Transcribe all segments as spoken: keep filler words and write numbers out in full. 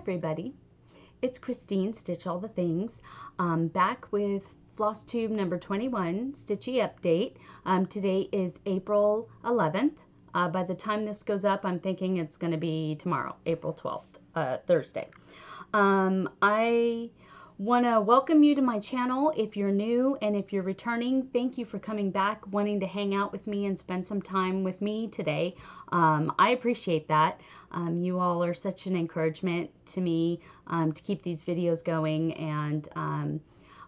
everybody. It's Christine, Stitch All the Things, um, back with Flosstube number twenty-one, Stitchy Update. Um, today is April eleventh. Uh, by the time this goes up, I'm thinking it's going to be tomorrow, April twelfth, uh, Thursday. Um, I want to welcome you to my channel if you're new, and if you're returning, thank you for coming back, wanting to hang out with me and spend some time with me today. Um, I appreciate that. Um, you all are such an encouragement to me um, to keep these videos going, and um,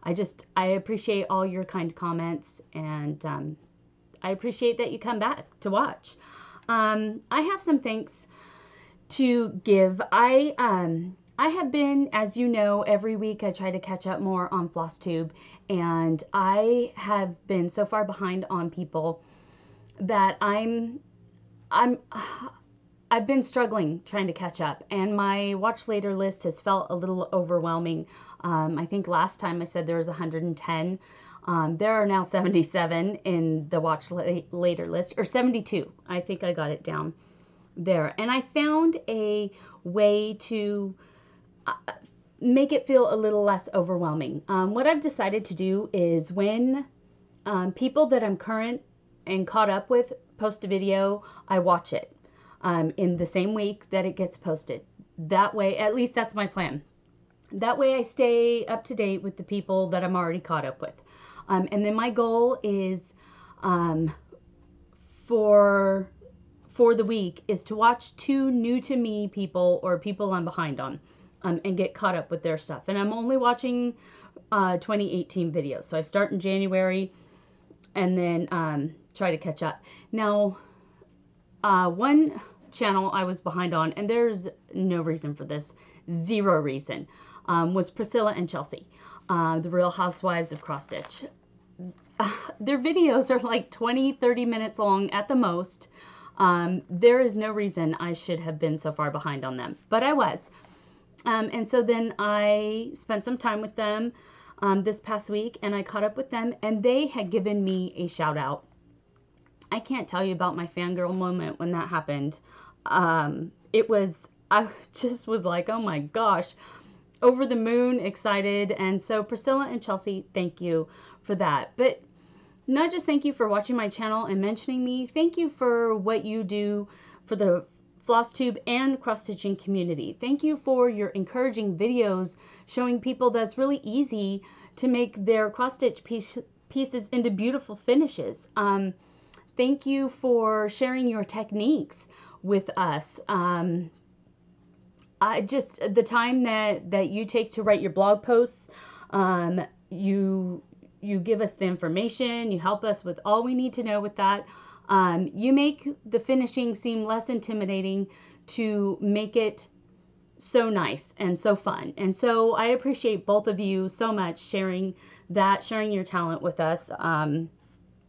I just, I appreciate all your kind comments, and um, I appreciate that you come back to watch. Um, I have some thanks to give. I, um, I have been, as you know, every week I try to catch up more on Flosstube, and I have been so far behind on people that I'm, I'm, I've been struggling trying to catch up, and my watch later list has felt a little overwhelming. Um, I think last time I said there was one hundred ten. Um, there are now seventy-seven in the watch later list, or seventy-two. I think I got it down there, and I found a way to Uh, make it feel a little less overwhelming. Um, what I've decided to do is when um, people that I'm current and caught up with post a video, I watch it um, in the same week that it gets posted. That way, at least that's my plan. That way I stay up to date with the people that I'm already caught up with. Um, and then my goal is um, for for the week is to watch two new to me people or people I'm behind on. Um, and get caught up with their stuff. And I'm only watching uh, twenty eighteen videos. So I start in January and then um, try to catch up. Now, uh, one channel I was behind on, and there's no reason for this, zero reason, um, was Priscilla and Chelsea, uh, the Real Housewives of Cross Stitch. Uh, their videos are like twenty, thirty minutes long at the most. Um, there is no reason I should have been so far behind on them, but I was. Um, and so then I spent some time with them um, this past week, and I caught up with them, and they had given me a shout out. I can't tell you about my fangirl moment when that happened. Um, it was, I just was like, oh my gosh, over the moon, excited. And so Priscilla and Chelsea, thank you for that. But not just thank you for watching my channel and mentioning me, thank you for what you do for the Flosstube and cross-stitching community. Thank you for your encouraging videos showing people that's really easy to make their cross-stitch piece, pieces into beautiful finishes. Um, thank you for sharing your techniques with us. Um, I just, the time that, that you take to write your blog posts, um, you, you give us the information, you help us with all we need to know with that. Um, you make the finishing seem less intimidating to make it so nice and so fun. And so I appreciate both of you so much sharing that, sharing your talent with us. Um,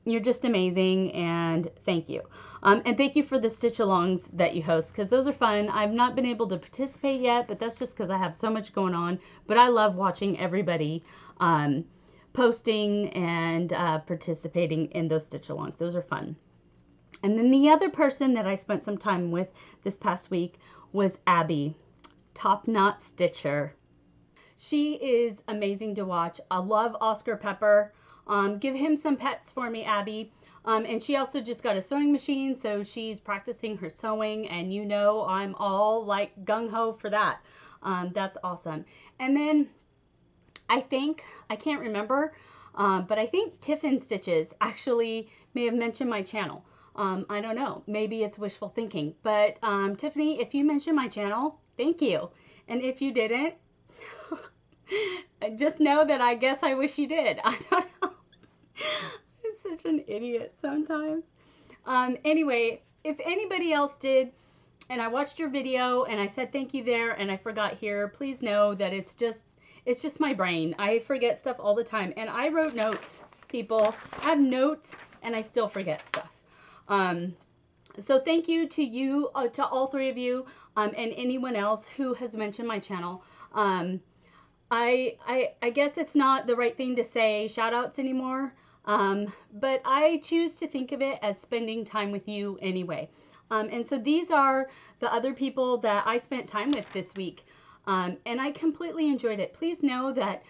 you're just amazing, and thank you. Um, and thank you for the stitch-alongs that you host, because those are fun. I've not been able to participate yet, but that's just because I have so much going on. But I love watching everybody um, posting and uh, participating in those stitch-alongs. Those are fun. And then the other person that I spent some time with this past week was Abby, Top Knot Stitcher. She is amazing to watch. I love Oscar Pepper. Um, give him some pets for me, Abby. Um, and she also just got a sewing machine, so she's practicing her sewing, and you know I'm all like gung-ho for that. Um, that's awesome. And then I think, I can't remember, um, but I think Tiffin Stitches actually may have mentioned my channel. Um, I don't know, maybe it's wishful thinking, but um, Tiffany, if you mentioned my channel, thank you. And if you didn't, just know that I guess I wish you did. I don't know. I'm such an idiot sometimes. Um, anyway, if anybody else did, and I watched your video and I said thank you there and I forgot here, please know that it's just, it's just my brain. I forget stuff all the time. And I wrote notes, people. I have notes and I still forget stuff. Um, so thank you to you, uh, to all three of you, um, and anyone else who has mentioned my channel. Um, I, I, I guess it's not the right thing to say shout outs anymore. Um, but I choose to think of it as spending time with you anyway. Um, and so these are the other people that I spent time with this week. um, and I completely enjoyed it. Please know that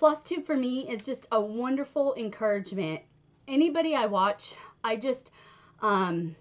Flosstube for me is just a wonderful encouragement. Anybody I watch, I just, um,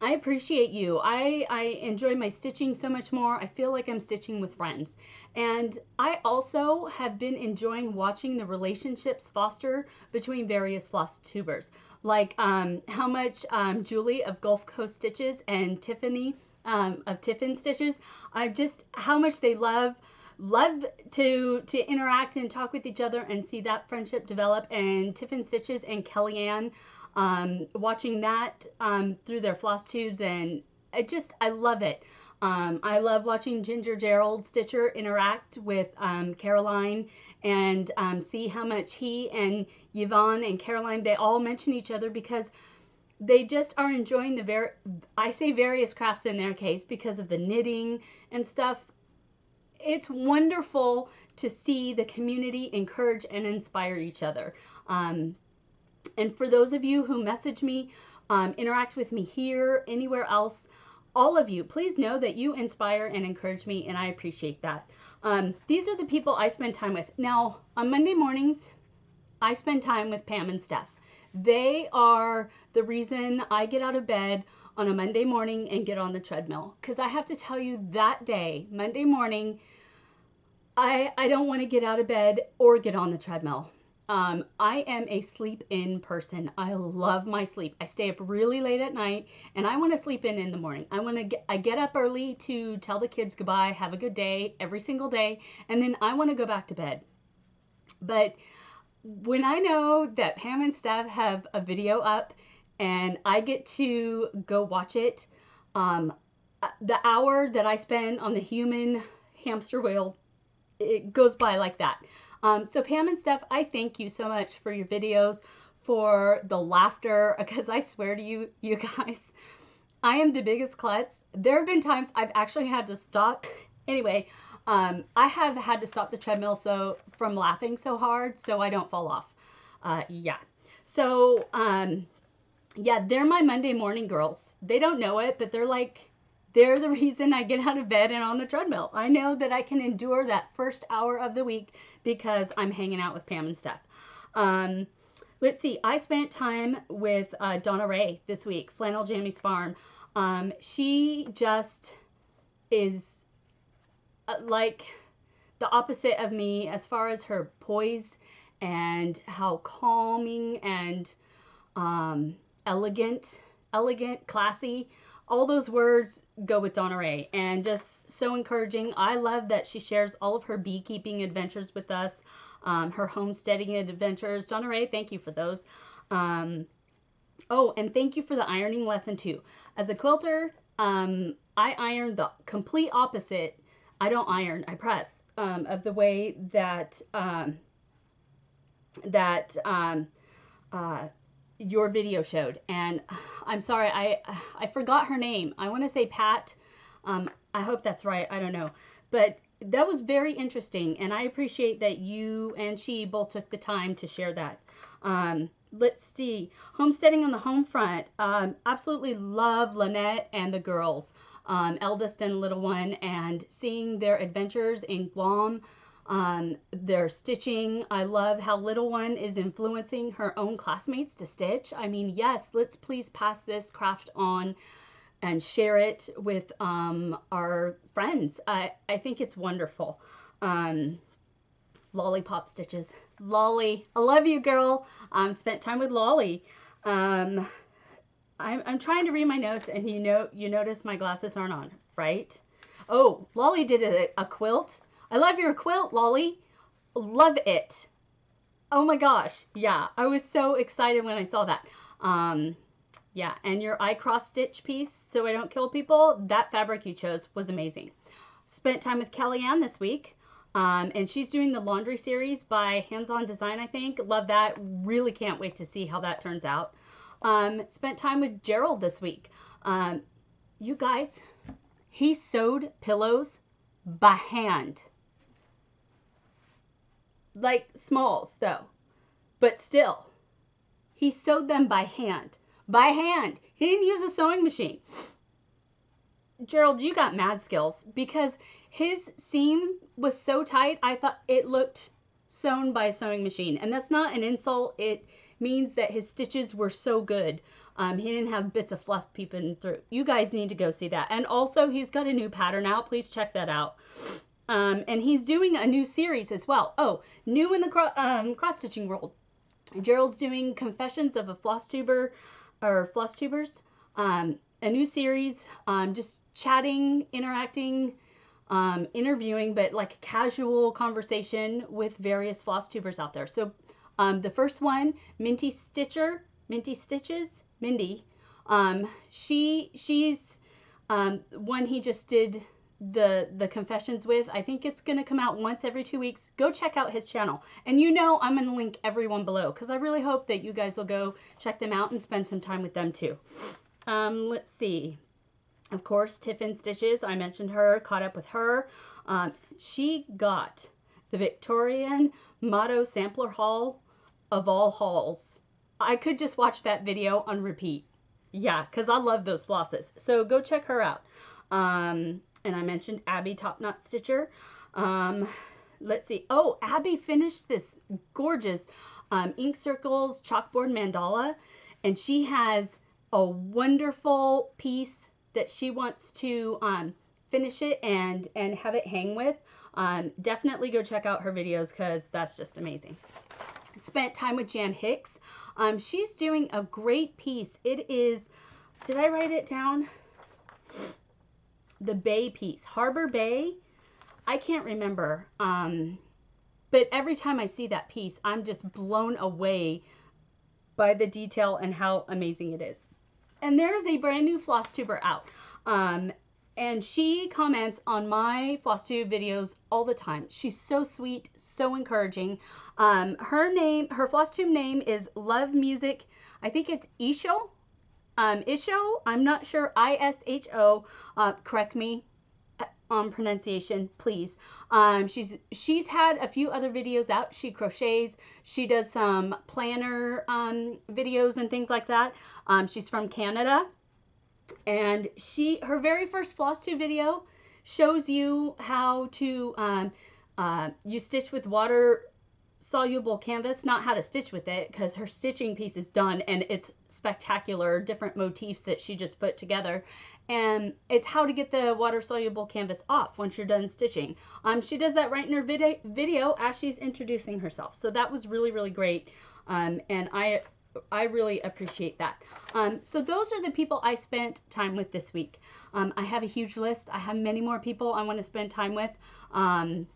I appreciate you. I, I enjoy my stitching so much more. I feel like I'm stitching with friends. And I also have been enjoying watching the relationships foster between various Flosstubers, like um, how much um, Julie of Gulf Coast Stitches and Tiffany um, of Tiffin Stitches, I just, how much they love, love to, to interact and talk with each other and see that friendship develop, and Tiffin Stitches and Kelli Anne. Um, watching that um, through their floss tubes, and I just, I love it. Um, I love watching Ginger Gerald Stitcher interact with um, Caroline, and um, see how much he and Yvonne and Caroline, they all mention each other because they just are enjoying the very, I say various crafts in their case because of the knitting and stuff. It's wonderful to see the community encourage and inspire each other. Um, And for those of you who message me, um, interact with me here, anywhere else, all of you, please know that you inspire and encourage me, and I appreciate that. Um, these are the people I spend time with. Now, on Monday mornings, I spend time with Pam and Steph. They are the reason I get out of bed on a Monday morning and get on the treadmill. Because I have to tell you, that day, Monday morning, I, I don't want to get out of bed or get on the treadmill. Um, I am a sleep in person. I love my sleep. I stay up really late at night, and I want to sleep in in the morning. I want to get, I get up early to tell the kids goodbye, have a good day every single day, and then I want to go back to bed. But when I know that Pam and Steph have a video up and I get to go watch it, um, the hour that I spend on the human hamster wheel, it goes by like that. Um, so Pam and Steph, I thank you so much for your videos, for the laughter, because I swear to you, you guys, I am the biggest klutz. There have been times I've actually had to stop. Anyway, um, I have had to stop the treadmill so from laughing so hard so I don't fall off. Uh, yeah. So, um, yeah, they're my Monday morning girls. They don't know it, but they're like, they're the reason I get out of bed and on the treadmill. I know that I can endure that first hour of the week because I'm hanging out with Pam and Steph. Um, let's see. I spent time with uh, Donna Ray this week, Flannel Jammies Farm. Um, she just is uh, like the opposite of me as far as her poise and how calming and um, elegant, elegant, classy. All those words go with Donna Ray, and just so encouraging. I love that she shares all of her beekeeping adventures with us, um, her homesteading adventures. Donna Ray, thank you for those. Um, oh, and thank you for the ironing lesson too. As a quilter, um, I iron the complete opposite. I don't iron, I press, um, of the way that, um, that, um, uh, your video showed. And I'm sorry, I I forgot her name. I want to say Pat. Um, I hope that's right. I don't know. But that was very interesting, and I appreciate that you and she both took the time to share that. Um, let's see. Homesteading on the home front. Um, absolutely love Lynette and the girls, um, eldest and little one, and seeing their adventures in Guam. Um, their stitching. I love how little one is influencing her own classmates to stitch. I mean, yes, let's please pass this craft on and share it with, um, our friends. I, I think it's wonderful. Um, lollipop stitches. Lolly. I love you, girl. Um, spent time with Lolly. Um, I'm, I'm trying to read my notes, and you know, you notice my glasses aren't on, right? Oh, Lolly did a, a quilt. I love your quilt, Lolly. Love it. Oh my gosh. Yeah, I was so excited when I saw that. Um, yeah, and your I cross stitch piece, so I don't kill people, that fabric you chose was amazing. Spent time with Kelli Anne this week, um, and she's doing the laundry series by Hands On Design, I think. Love that. Really can't wait to see how that turns out. Um, spent time with Gerald this week. Um, you guys, he sewed pillows by hand. Like smalls though, but still he sewed them by hand by hand. He didn't use a sewing machine. Gerald, you got mad skills because his seam was so tight, I thought it looked sewn by a sewing machine. And that's not an insult. It means that his stitches were so good. Um, he didn't have bits of fluff peeping through. You guys need to go see that. And also, he's got a new pattern out. Please check that out. Um, and he's doing a new series as well. Oh, new in the cro um, cross-stitching world. Gerald's doing Confessions of a Flosstuber, or Flosstubers. Um, a new series, um, just chatting, interacting, um, interviewing, but like casual conversation with various Flosstubers out there. So um, the first one, Minty Stitcher, Minty Stitches, Mindy, um, she, she's um, one he just did the the confessions with. I think it's going to come out once every two weeks. Go check out his channel, and you know I'm going to link everyone below because I really hope that you guys will go check them out and spend some time with them too. Um let's see, of course, Tiffin Stitches, I mentioned her, caught up with her. Um she got the Victorian Motto Sampler haul of all hauls. I could just watch that video on repeat, yeah, because I love those flosses, so go check her out. um And I mentioned Abby, Top Knot Stitcher. Um, let's see. Oh, Abby finished this gorgeous um, ink circles chalkboard mandala. And she has a wonderful piece that she wants to um, finish it and, and have it hang with. Um, definitely go check out her videos because that's just amazing. Spent time with Jan Hicks. Um, she's doing a great piece. It is, did I write it down? The Bay piece, Harbor Bay. I can't remember, um, but every time I see that piece, I'm just blown away by the detail and how amazing it is. And there's a brand new Flosstuber out, um, and she comments on my Flosstube videos all the time. She's so sweet, so encouraging. Um, her name, her Flosstube name is Love Music. I think it's Isho. Um, Isho, I'm not sure, I S H O, uh, correct me on pronunciation, please. Um, she's, she's had a few other videos out. She crochets, she does some planner, um, videos and things like that. Um, she's from Canada, and she, her very first Flosstube video shows you how to, um, uh, you stitch with water soluble canvas, not how to stitch with it, because her stitching piece is done and it's spectacular, different motifs that she just put together, and it's how to get the water soluble canvas off once you're done stitching. Um she does that right in her video video as she's introducing herself, so that was really, really great. Um and I I really appreciate that. Um so those are the people I spent time with this week. um I have a huge list. I have many more people I want to spend time with, um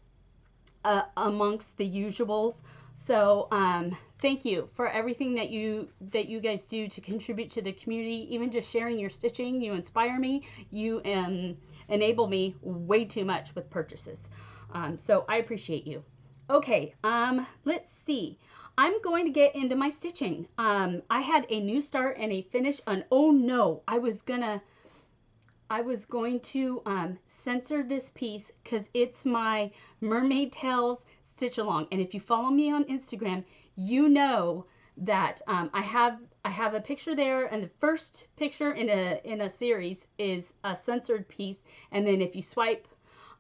Uh, amongst the usuals. So um, thank you for everything that you that you guys do to contribute to the community, even just sharing your stitching. You inspire me, you um, enable me way too much with purchases, um, so I appreciate you. Okay, um, let's see, I'm going to get into my stitching. um, I had a new start and a finish on, oh no, I was gonna I was going to um, censor this piece because it's my Mermaid Tales stitch along. And if you follow me on Instagram, you know that um, I have I have a picture there, and the first picture in a in a series is a censored piece, and then if you swipe,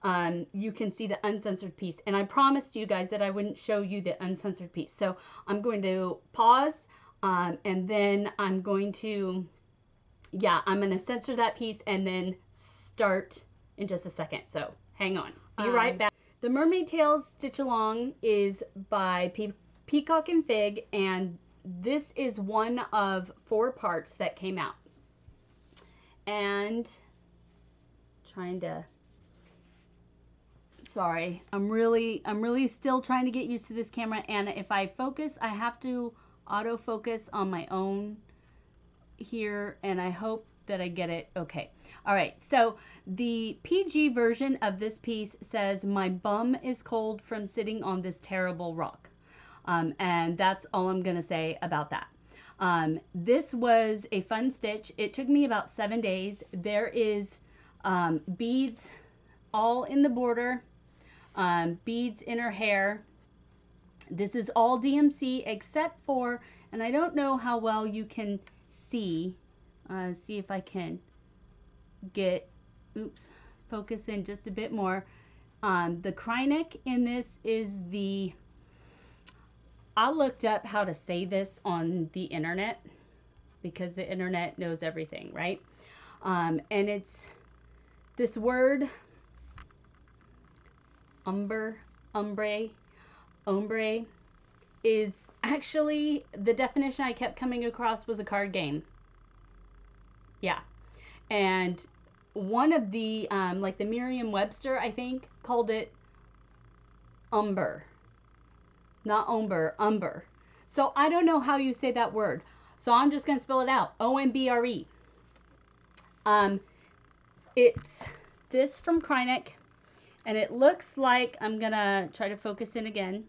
um, you can see the uncensored piece. And I promised you guys that I wouldn't show you the uncensored piece, so I'm going to pause, um, and then I'm going to. Yeah, I'm going to censor that piece and then start in just a second. So hang on. Be um, right back. The Mermaid Tales Stitch Along is by Pe Peacock and Fig, and this is one of four parts that came out. And trying to... Sorry, I'm really, I'm really still trying to get used to this camera, and if I focus, I have to autofocus on my own here, and I hope that I get it okay. All right, so the P G version of this piece says, "My bum is cold from sitting on this terrible rock," um, and that's all I'm gonna say about that. Um, this was a fun stitch. It took me about seven days. There is um, beads all in the border, um, beads in her hair. This is all D M C except for, and I don't know how well you can see, uh, see if I can get oops, focus in just a bit more. Um, the Kreinik in this is the, I looked up how to say this on the internet because the internet knows everything, right? Um, and it's this word, umber, ombre, ombre, is actually, the definition I kept coming across was a card game. Yeah. And one of the, um, like the Merriam-Webster, I think, called it umber. Not ombre, umber. So I don't know how you say that word. So I'm just going to spell it out. O M B R E. Um, it's this from Kreinik. And it looks like, I'm going to try to focus in again.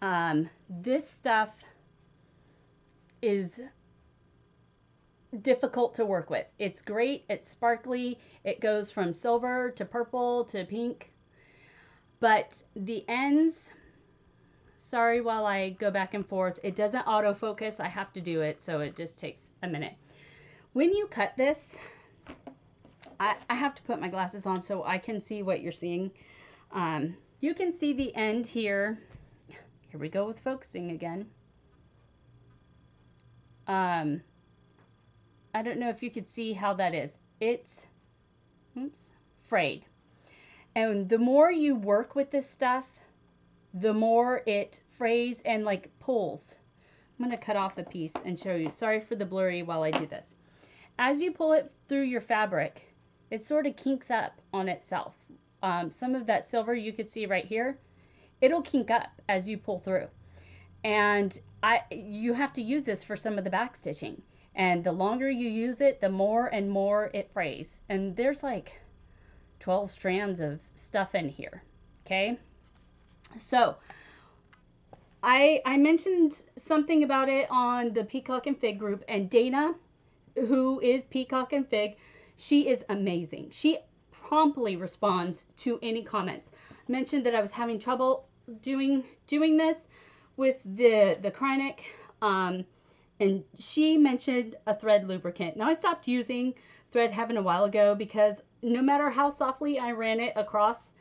Um, this stuff is difficult to work with. It's great. It's sparkly. It goes from silver to purple to pink. But the ends, sorry while I go back and forth, it doesn't autofocus. I have to do it, so it just takes a minute. When you cut this, I, I have to put my glasses on so I can see what you're seeing. Um, you can see the end here. Here we go with focusing again. Um, I don't know if you could see how that is. It's, oops, frayed. And the more you work with this stuff, the more it frays and like pulls. I'm going to cut off a piece and show you. Sorry for the blurry while I do this. As you pull it through your fabric, it sort of kinks up on itself. Um, some of that silver you could see right here, it'll kink up as you pull through. And I, you have to use this for some of the back stitching. And the longer you use it, the more and more it frays. And there's like twelve strands of stuff in here. Okay. So I, I mentioned something about it on the Peacock and Fig group, and Dana, who is Peacock and Fig, she is amazing. She promptly responds to any comments. I mentioned that I was having trouble doing, doing this with the, the Kreinik. Um, and she mentioned a thread lubricant. Now I stopped using Thread Heaven a while ago because no matter how softly I ran it across,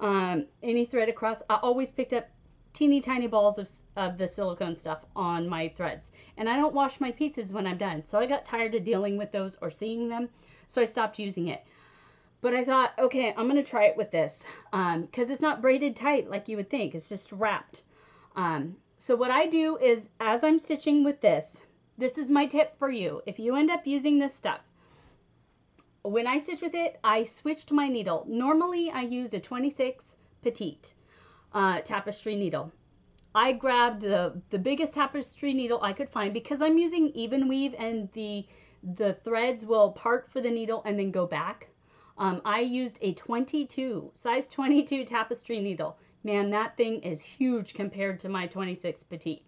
um, any thread across, I always picked up teeny tiny balls of, of the silicone stuff on my threads. And I don't wash my pieces when I'm done. So I got tired of dealing with those or seeing them. So I stopped using it. But I thought, okay, I'm going to try it with this. Um, because it's not braided tight like you would think. It's just wrapped. Um, so what I do is, as I'm stitching with this, this is my tip for you. If you end up using this stuff, when I stitch with it, I switched my needle. Normally I use a twenty-six petite uh, tapestry needle. I grabbed the, the biggest tapestry needle I could find because I'm using even weave and the, the threads will part for the needle and then go back. Um, I used a twenty-two, size twenty-two tapestry needle. Man, that thing is huge compared to my twenty-six petite.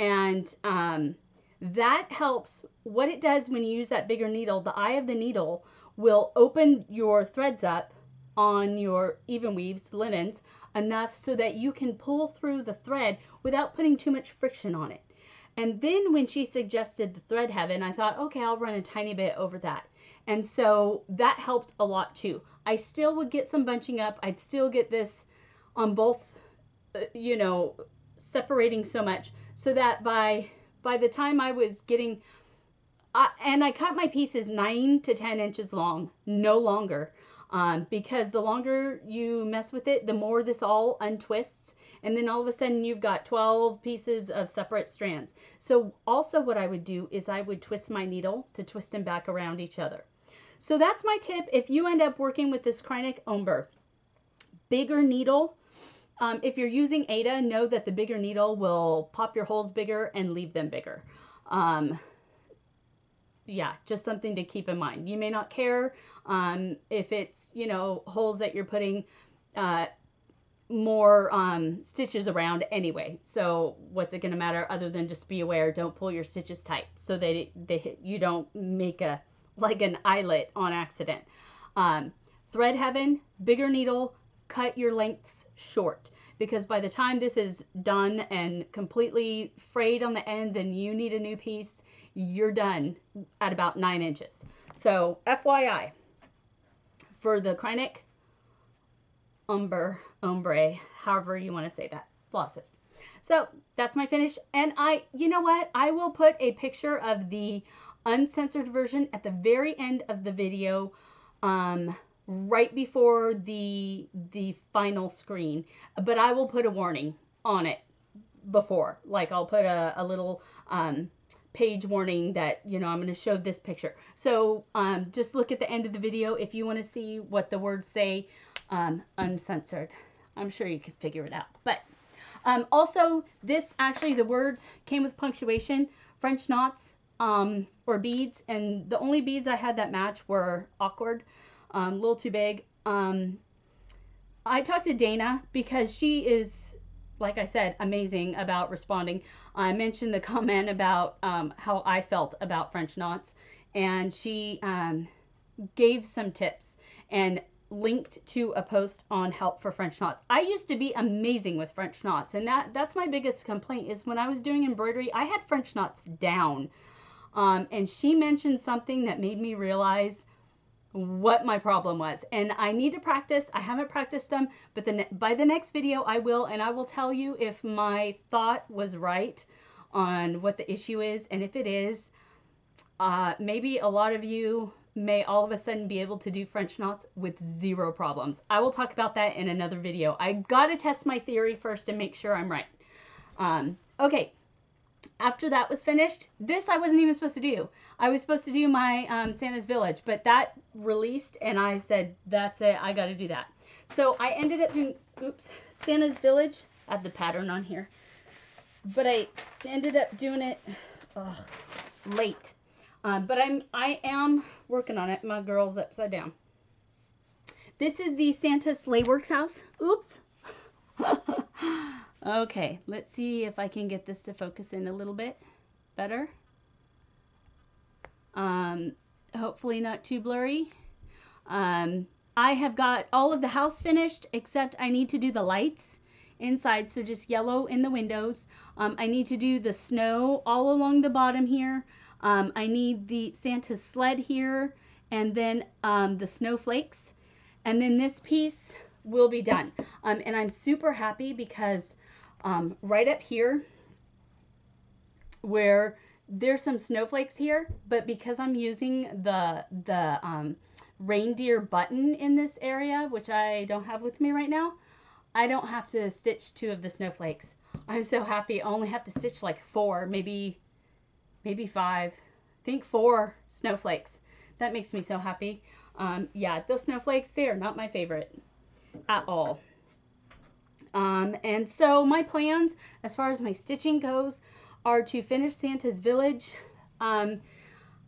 And um, that helps. What it does when you use that bigger needle, the eye of the needle will open your threads up on your even weaves, linens, enough so that you can pull through the thread without putting too much friction on it. And then when she suggested the Thread Heaven, I thought, okay, I'll run a tiny bit over that. And so that helped a lot too. I still would get some bunching up. I'd still get this on both, you know, separating so much so that by, by the time I was getting, Uh, and I cut my pieces nine to ten inches long, no longer, um, because the longer you mess with it, the more this all untwists. And then all of a sudden you've got twelve pieces of separate strands. So also what I would do is I would twist my needle to twist them back around each other. So that's my tip. If you end up working with this Kreinik Ombre, bigger needle, um, if you're using Ada, know that the bigger needle will pop your holes bigger and leave them bigger. Um, Yeah, just something to keep in mind. You may not care um, if it's, you know, holes that you're putting uh, more um, stitches around anyway. So what's it going to matter other than just be aware, don't pull your stitches tight so that it, they, you don't make a, like an eyelet on accident. Um, Thread Heaven, bigger needle, cut your lengths short. Because by the time this is done and completely frayed on the ends and you need a new piece, you're done at about nine inches. So F Y I, for the Kreinik Ombre, Ombre, however you want to say that, flosses. So that's my finish. And I, you know what? I will put a picture of the uncensored version at the very end of the video, um, right before the, the final screen, but I will put a warning on it before, like I'll put a, a little, um, page warning that, you know, I'm going to show this picture. So, um, just look at the end of the video if you want to see what the words say, um, uncensored. I'm sure you can figure it out, but, um, also this, actually the words came with punctuation, French knots, um, or beads. And the only beads I had that match were awkward, um, a little too big. Um, I talked to Dana because she is, like I said, amazing about responding. I mentioned the comment about um, how I felt about French knots, and she um, gave some tips and linked to a post on help for French knots. I used to be amazing with French knots, and that that's my biggest complaint is when I was doing embroidery, I had French knots down. Um, and she mentioned something that made me realize what my problem was, and I need to practice. I haven't practiced them, but then by the next video I will, and I will tell you if my thought was right on what the issue is. And if it is, uh, maybe a lot of you may all of a sudden be able to do French knots with zero problems. I will talk about that in another video. I gotta test my theory first and make sure I'm right. Um, okay. After that was finished, this I wasn't even supposed to do. I was supposed to do my um, Santa's Village, but that released and I said, that's it, I got to do that. So I ended up doing, oops, Santa's Village. I have the pattern on here, but I ended up doing it ugh, late. Um, but I'm, I am working on it. My girl's upside down. This is the Santa's Sleighworks house. Oops. Okay, let's see if I can get this to focus in a little bit better. Um, hopefully not too blurry. Um, I have got all of the house finished, except I need to do the lights inside. So just yellow in the windows. Um, I need to do the snow all along the bottom here. Um, I need the Santa's sled here, and then um, the snowflakes. And then this piece will be done. Um, and I'm super happy because Um, right up here where there's some snowflakes here, but because I'm using the, the um, reindeer button in this area, which I don't have with me right now, I don't have to stitch two of the snowflakes. I'm so happy. I only have to stitch like four, maybe, maybe five, I think four snowflakes. That makes me so happy. Um, yeah, those snowflakes, they are not my favorite at all. Um, and so my plans, as far as my stitching goes, are to finish Santa's Village. Um,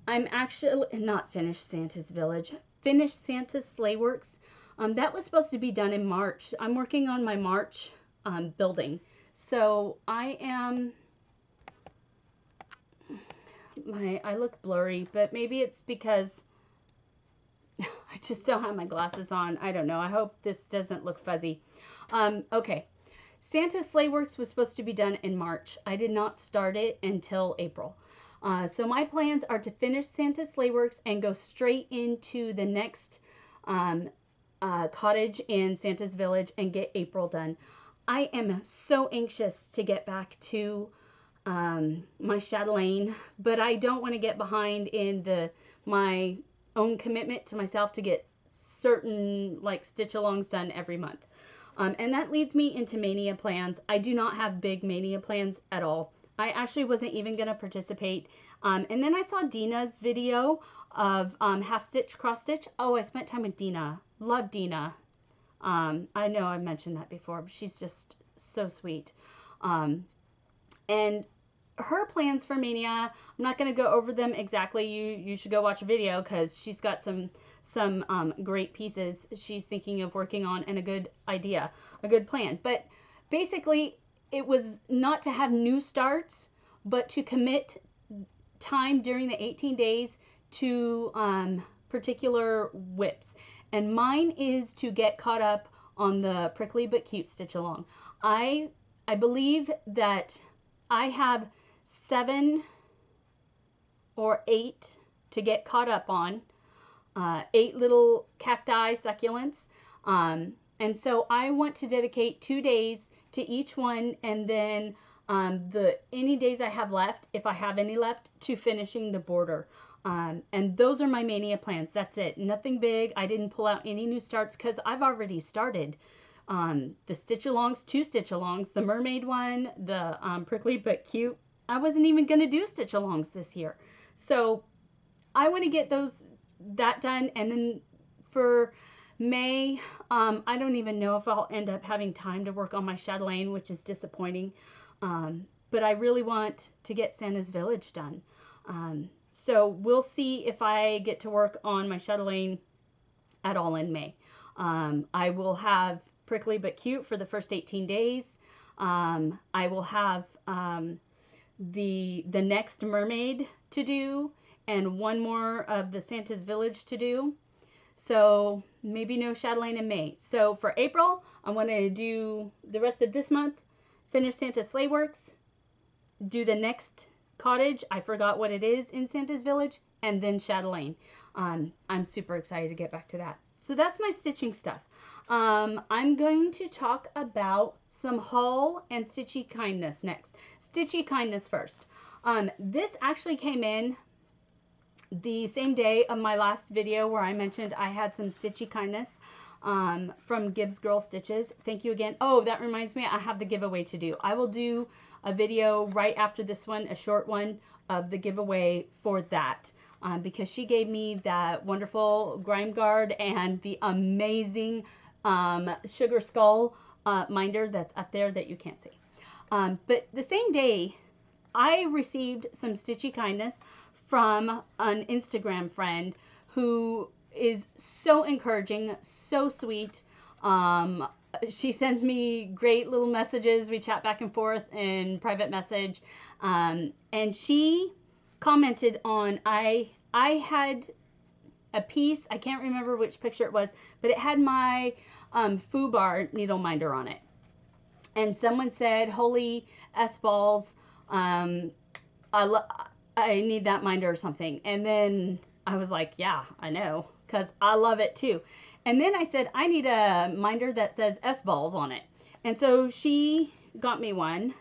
I'm actually not finish Santa's Village, finish Santa's Sleighworks. Um, that was supposed to be done in March. I'm working on my March, um, building. So I am, my, I look blurry, but maybe it's because I just don't have my glasses on. I don't know. I hope this doesn't look fuzzy. Um, okay. Santa's Sleighworks was supposed to be done in March. I did not start it until April. Uh, so my plans are to finish Santa's Sleighworks and go straight into the next, um, uh, cottage in Santa's Village and get April done. I am so anxious to get back to, um, my Chatelaine, but I don't want to get behind in the, my own commitment to myself to get certain like stitch alongs done every month. Um, and that leads me into mania plans. I do not have big mania plans at all. I actually wasn't even going to participate. Um, and then I saw Dina's video of um, half stitch cross stitch. Oh, I spent time with Dina. Love Dina. Um, I know I mentioned that before, but she's just so sweet. Um, and her plans for mania, I'm not going to go over them exactly. You, you should go watch a video because she's got some, some, um, great pieces she's thinking of working on and a good idea, a good plan. But basically it was not to have new starts, but to commit time during the eighteen days to, um, particular whips. And mine is to get caught up on the prickly but cute stitch along. I, I believe that I have seven or eight to get caught up on. uh, eight little cacti succulents. Um, and so I want to dedicate two days to each one, and then um, the any days I have left, if I have any left, to finishing the border. Um, and those are my mania plans. That's it. Nothing big. I didn't pull out any new starts because I've already started um, the stitch-alongs, two stitch-alongs, the mermaid one, the um, prickly but cute. I wasn't even going to do stitch-alongs this year. So I want to get those that done. And then for May, um, I don't even know if I'll end up having time to work on my Chatelaine, which is disappointing. Um, but I really want to get Santa's Village done. Um, So we'll see if I get to work on my Chatelaine at all in May. Um, I will have Prickly But Cute for the first eighteen days. Um, I will have um, the, the next mermaid to do and one more of the Santa's Village to do. So maybe no Chatelaine in May. So for April, I want to do the rest of this month, finish Santa's Sleighworks, do the next cottage, I forgot what it is in Santa's Village, and then Chatelaine. Um, I'm super excited to get back to that. So that's my stitching stuff. Um, I'm going to talk about some haul and stitchy kindness next. Stitchy kindness first. Um, this actually came in the same day of my last video where I mentioned I had some stitchy kindness um, from Gives Girl Stitches. Thank you again. Oh, that reminds me, I have the giveaway to do. I will do a video right after this one, a short one, of the giveaway for that, um, because she gave me that wonderful grime guard and the amazing um, sugar skull uh, minder that's up there that you can't see. Um, but the same day, I received some stitchy kindness from an Instagram friend who is so encouraging, so sweet. Um, She sends me great little messages. We chat back and forth in private message. Um, and she commented on, I, I had a piece, I can't remember which picture it was, but it had my um, FUBAR needle minder on it. And someone said, holy S-balls, um, I, lo I need that minder or something. And then I was like, yeah, I know, because I love it too. And then I said, I need a minder that says S-balls on it. And so she got me one.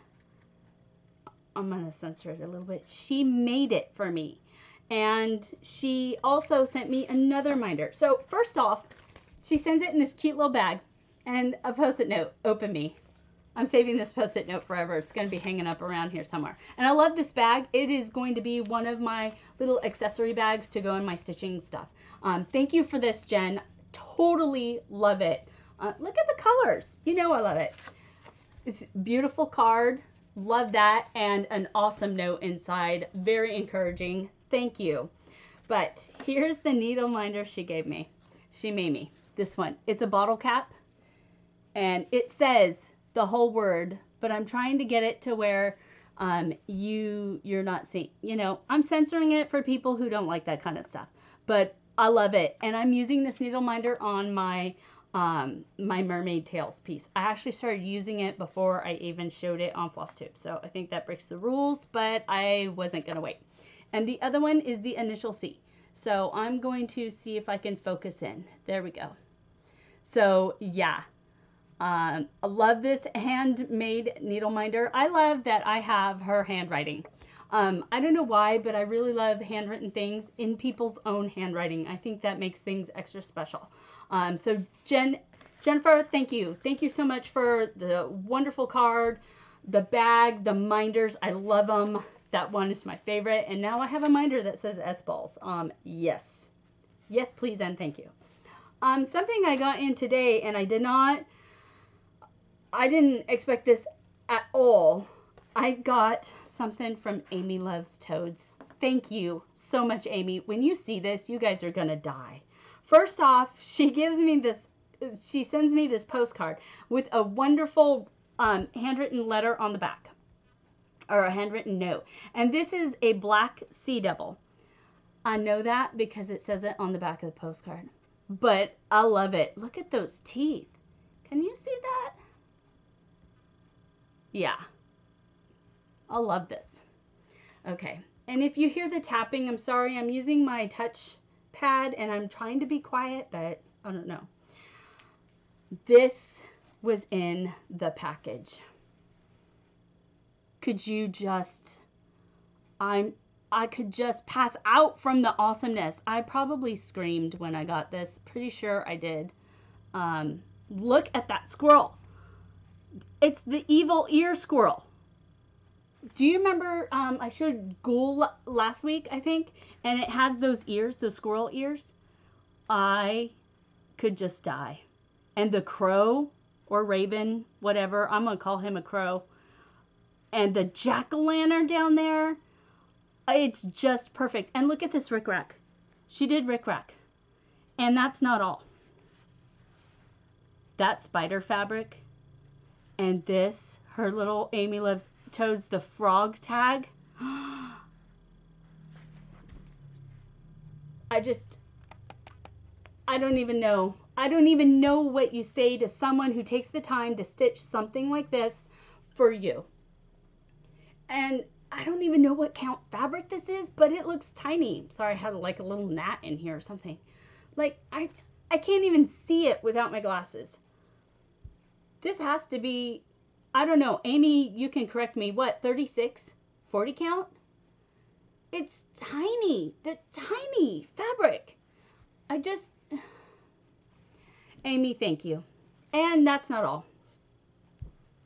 I'm going to censor it a little bit. She made it for me. And she also sent me another minder. So first off, she sends it in this cute little bag and a Post-it note, open me. I'm saving this Post-it note forever. It's going to be hanging up around here somewhere. And I love this bag. It is going to be one of my little accessory bags to go in my stitching stuff. Um, thank you for this, Jen. Totally love it. Uh, look at the colors. You know I love it. It's a beautiful card. Love that. And an awesome note inside. Very encouraging. Thank you. But here's the needle minder she gave me. She made me. This one. It's a bottle cap. And it says the whole word. But I'm trying to get it to where um, you, you're not seeing. You know, I'm censoring it for people who don't like that kind of stuff. But I love it, and I'm using this needle minder on my um, my Mermaid Tales piece. I actually started using it before I even showed it on Flosstube, so I think that breaks the rules, but I wasn't going to wait. And the other one is the initial C. So I'm going to see if I can focus in. There we go. So, yeah. Um, I love this handmade needle minder. I love that I have her handwriting. Um, I don't know why, but I really love handwritten things in people's own handwriting. I think that makes things extra special. Um, so Jen, Jennifer, thank you. Thank you so much for the wonderful card, the bag, the minders. I love them. That one is my favorite. And now I have a minder that says S-balls. Um, yes. Yes, please, and thank you. Um, something I got in today, and I did not, I didn't expect this at all. I got something from Amy Loves Toads. Thank you so much, Amy. When you see this, you guys are gonna die. First off, she gives me this, she sends me this postcard with a wonderful um, handwritten letter on the back, or a handwritten note. And this is a black sea devil. I know that because it says it on the back of the postcard, but I love it. Look at those teeth. Can you see that? Yeah. I love this. Okay, and if you hear the tapping, I'm sorry, I'm using my touch pad, and I'm trying to be quiet, but I don't know. This was in the package. Could you just, I'm, I could just pass out from the awesomeness. I probably screamed when I got this. Pretty sure I did. Um, look at that squirrel. It's the evil ear squirrel. Do you remember, um, I showed Ghoul last week, I think, and it has those ears, those squirrel ears. I could just die. And the crow or raven, whatever, I'm going to call him a crow. And the jack-o'-lantern down there. It's just perfect. And look at this rickrack. She did rickrack. And that's not all. That spider fabric. And this, her little Amy Loves Toads, the frog tag. I just, I don't even know. I don't even know what you say to someone who takes the time to stitch something like this for you. And I don't even know what count fabric this is, but it looks tiny. Sorry, I had like a little gnat in here or something. Like, I, I can't even see it without my glasses. This has to be, I don't know, Amy, you can correct me, what, thirty-six, forty count? It's tiny, the tiny fabric. I just, Amy, thank you. And that's not all.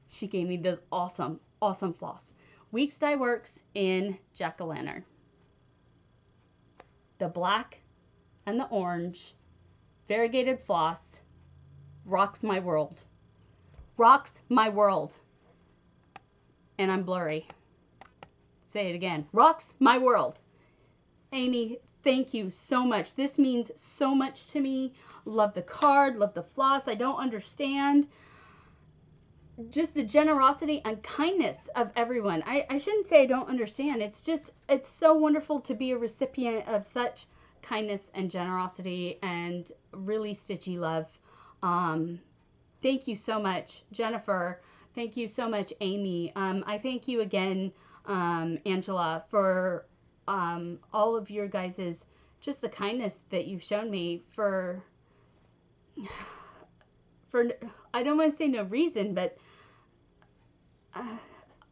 She gave me this awesome, awesome floss. Weeks Dye Works in Jack-O'-Lantern. The black and the orange variegated floss rocks my world. Rocks my world. And I'm blurry. Say it again. Rocks my world. Amy, thank you so much. This means so much to me. Love the card. Love the floss. I don't understand. Just the generosity and kindness of everyone. I, I shouldn't say I don't understand. It's just, it's so wonderful to be a recipient of such kindness and generosity and really stitchy love. Um, thank you so much, Jennifer. Thank you so much, Amy. Um, I thank you again, um, Angela, for um, all of your guys's, just the kindness that you've shown me for, for, I don't want to say no reason, but Uh,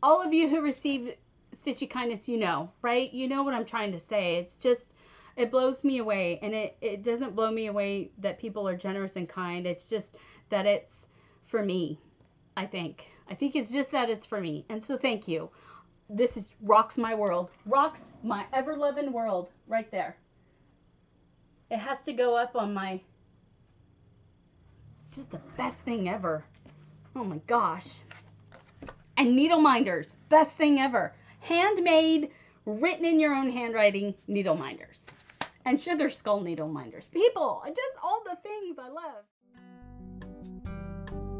all of you who receive stitchy kindness, you know, right? You know what I'm trying to say. It's just, it blows me away, and it, it doesn't blow me away that people are generous and kind. It's just that it's for me, I think. I think it's just that it's for me. And so thank you. This is rocks my world. Rocks my ever-loving world right there. It has to go up on my, it's just the best thing ever. Oh my gosh. And needle minders, best thing ever. Handmade, written in your own handwriting, needle minders. And sugar skull needle minders. People, just all the things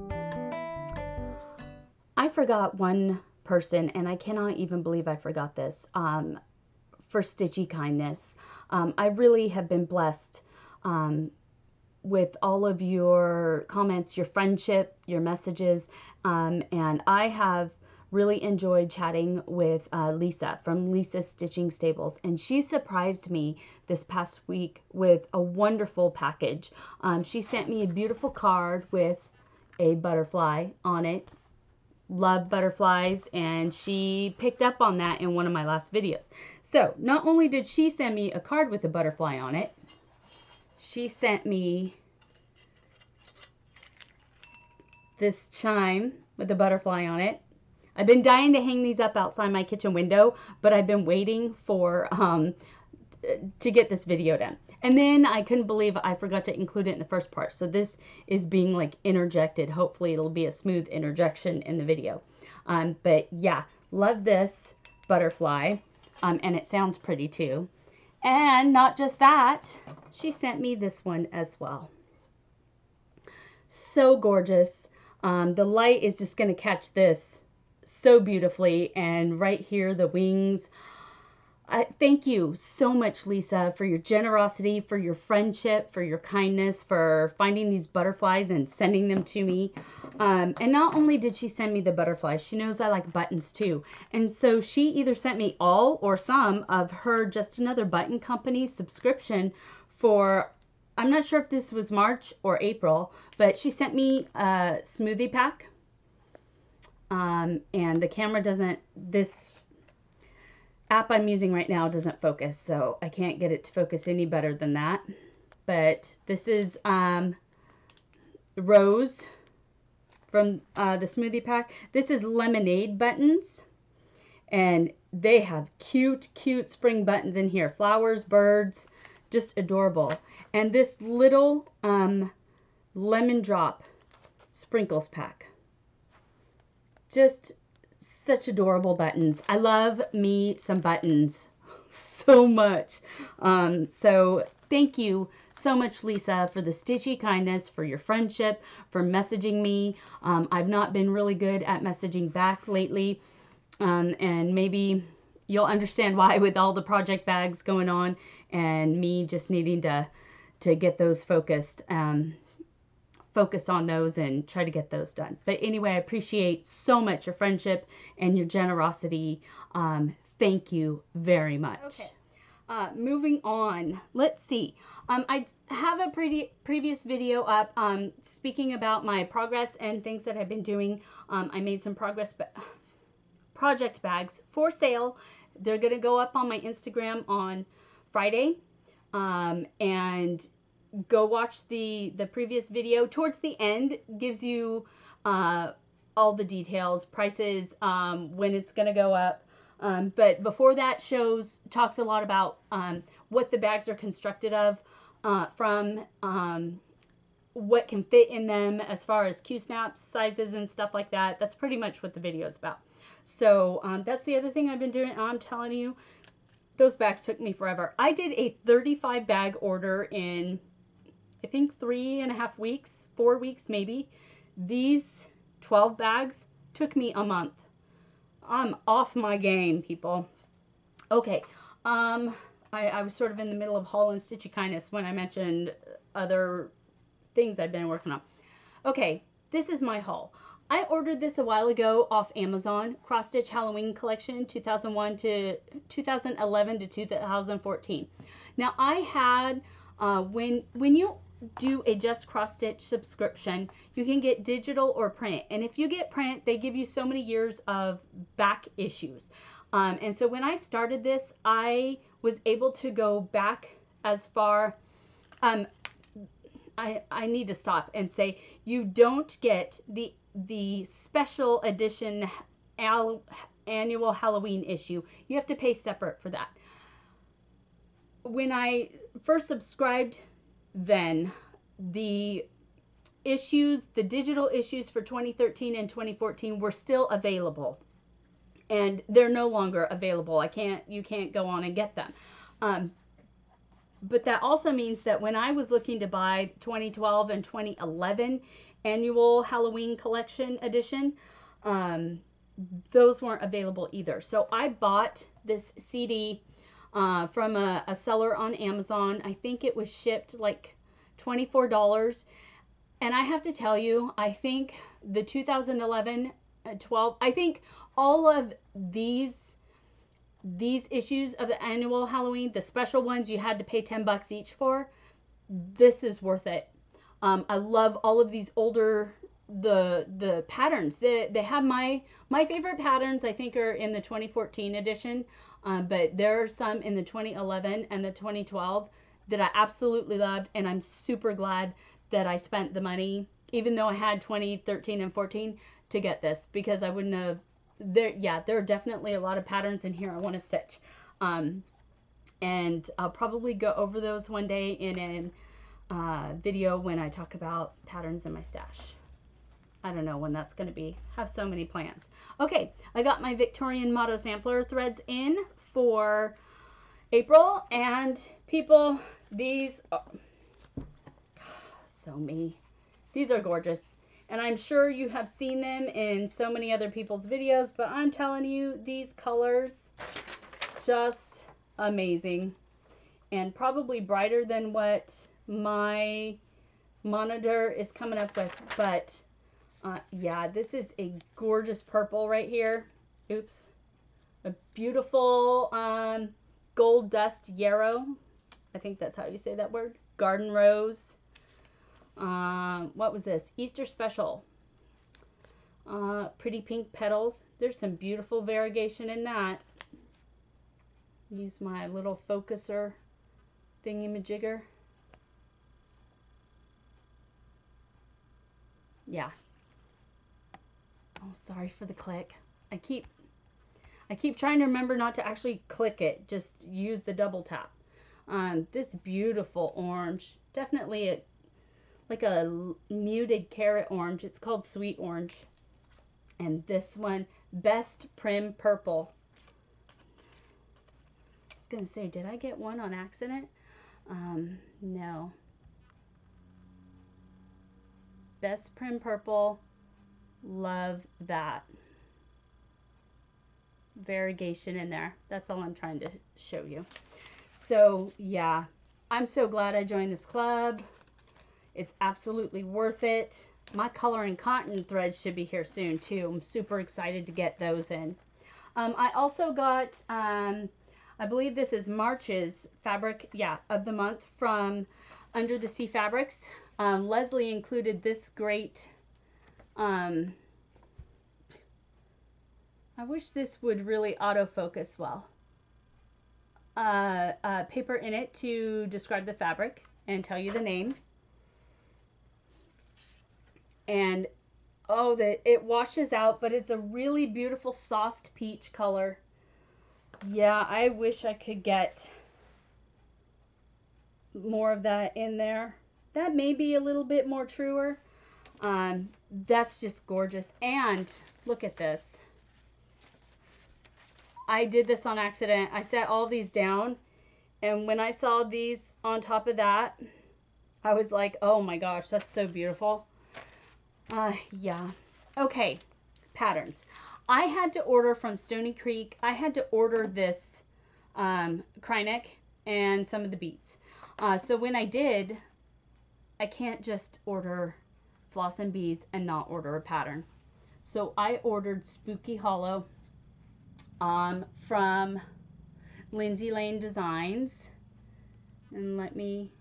I love. I forgot one person, and I cannot even believe I forgot this, um, for stitchy kindness. Um, I really have been blessed um, with all of your comments, your friendship, your messages, um, and I have really enjoyed chatting with uh, Lisa from Lisa's Stitching Stables, and she surprised me this past week with a wonderful package. Um, she sent me a beautiful card with a butterfly on it. Love butterflies, and she picked up on that in one of my last videos. So not only did she send me a card with a butterfly on it, she sent me this chime with a butterfly on it. I've been dying to hang these up outside my kitchen window, but I've been waiting for um, to get this video done. And then I couldn't believe I forgot to include it in the first part. So this is being like interjected. Hopefully it'll be a smooth interjection in the video. Um, but yeah, love this butterfly. Um, and it sounds pretty too. And not just that, she sent me this one as well. So gorgeous. Um, the light is just going to catch this so beautifully. And right here, the wings. Uh, thank you so much, Lisa, for your generosity, for your friendship, for your kindness, for finding these butterflies and sending them to me. Um, and not only did she send me the butterflies, she knows I like buttons too. And so she either sent me all or some of her Just Another Button Company subscription for, I'm not sure if this was March or April, but she sent me a smoothie pack. Um, and the camera doesn't, this app I'm using right now doesn't focus, so I can't get it to focus any better than that. But this is um, Rose from uh, the smoothie pack. This is lemonade buttons, and they have cute, cute spring buttons in here. Flowers, birds, just adorable. And this little um, lemon drop sprinkles pack. Just such adorable buttons. I love me some buttons so much. Um, so thank you so much, Lisa, for the stitchy kindness, for your friendship, for messaging me. Um, I've not been really good at messaging back lately. Um, and maybe you'll understand why with all the project bags going on and me just needing to, to get those focused, um, focus on those and try to get those done. But anyway, I appreciate so much your friendship and your generosity. Um, thank you very much. Okay. Uh, moving on, let's see. Um, I have a pretty previous video up um, speaking about my progress and things that I've been doing. Um, I made some progress but project bags for sale. They're going to go up on my Instagram on Friday. Um, and go watch the, the previous video. Towards the end gives you uh, all the details, prices, um, when it's going to go up. Um, but before that shows, talks a lot about um, what the bags are constructed of, uh, from um, what can fit in them as far as Q-snaps, sizes, and stuff like that. That's pretty much what the video is about. So um, that's the other thing I've been doing. I'm telling you, those bags took me forever. I did a thirty-five bag order in, I think, three and a half weeks, four weeks maybe. These twelve bags took me a month. I'm off my game, people. Okay, um, I, I was sort of in the middle of haul and stitchy kindness when I mentioned other things I've been working on. Okay, this is my haul. I ordered this a while ago off Amazon, Cross Stitch Halloween Collection, two thousand one to two thousand eleven to two thousand fourteen. Now I had, uh, when when you do a Just Cross Stitch subscription, you can get digital or print. And if you get print, they give you so many years of back issues. Um, and so when I started this, I was able to go back as far, um, I, I need to stop and say, you don't get the the special edition al annual Halloween issue. You have to pay separate for that. When I first subscribed, then the issues, the digital issues for twenty thirteen and twenty fourteen were still available, and they're no longer available. I can't, you can't go on and get them. Um, but that also means that when I was looking to buy twenty twelve and twenty eleven annual Halloween collection edition, um, those weren't available either. So I bought this C D uh, from a, a seller on Amazon. I think it was shipped like twenty-four dollars. And I have to tell you, I think the two thousand eleven, twelve, I think all of these these issues of the annual Halloween, the special ones you had to pay ten bucks each for, this is worth it. Um, I love all of these older, the the patterns. They, they have my, my favorite patterns, I think, are in the twenty fourteen edition, um, but there are some in the twenty eleven and the twenty twelve that I absolutely loved, and I'm super glad that I spent the money, even though I had twenty thirteen and fourteen, to get this, because I wouldn't have, there, yeah, there are definitely a lot of patterns in here I want to stitch. Um, and I'll probably go over those one day in an Uh, video when I talk about patterns in my stash. I don't know when that's going to be. I have so many plans. Okay, I got my Victorian Motto Sampler threads in for April, and people, these are so me. These are gorgeous, and I'm sure you have seen them in so many other people's videos, but I'm telling you, these colors, just amazing, and probably brighter than what my monitor is coming up with, but uh, yeah, this is a gorgeous purple right here. Oops, a beautiful um, gold dust yarrow. I think that's how you say that word. Garden Rose. Um, what was this? Easter Special. Uh, pretty pink petals. There's some beautiful variegation in that. Use my little focuser thingy-majigger. Yeah. Oh, sorry for the click. I keep, I keep trying to remember not to actually click it. Just use the double tap. Um, this beautiful orange, definitely a, like a muted carrot orange. It's called Sweet Orange. And this one, Best Prim Purple. I was gonna say, did I get one on accident? Um, no. Best Prim Purple. Love that variegation in there. That's all I'm trying to show you. So yeah, I'm so glad I joined this club. It's absolutely worth it. My color and cotton threads should be here soon too. I'm super excited to get those in. Um, I also got, um, I believe this is March's fabric, yeah, of the month from Under the Sea Fabrics. Um, Leslie included this great, um, I wish this would really autofocus well. Uh, uh, paper in it to describe the fabric and tell you the name. And oh, that it washes out, but it's a really beautiful soft peach color. Yeah, I wish I could get more of that in there. That may be a little bit more truer. Um, that's just gorgeous. And look at this. I did this on accident. I set all these down, and when I saw these on top of that, I was like, oh my gosh, that's so beautiful. Uh, yeah. Okay. Patterns. I had to order from Stony Creek. I had to order this, um, Kreinik and some of the beads. Uh, so when I did, I can't just order floss and beads and not order a pattern. So I ordered Spooky Hollow, um, from Lindsay Lane Designs. And let me...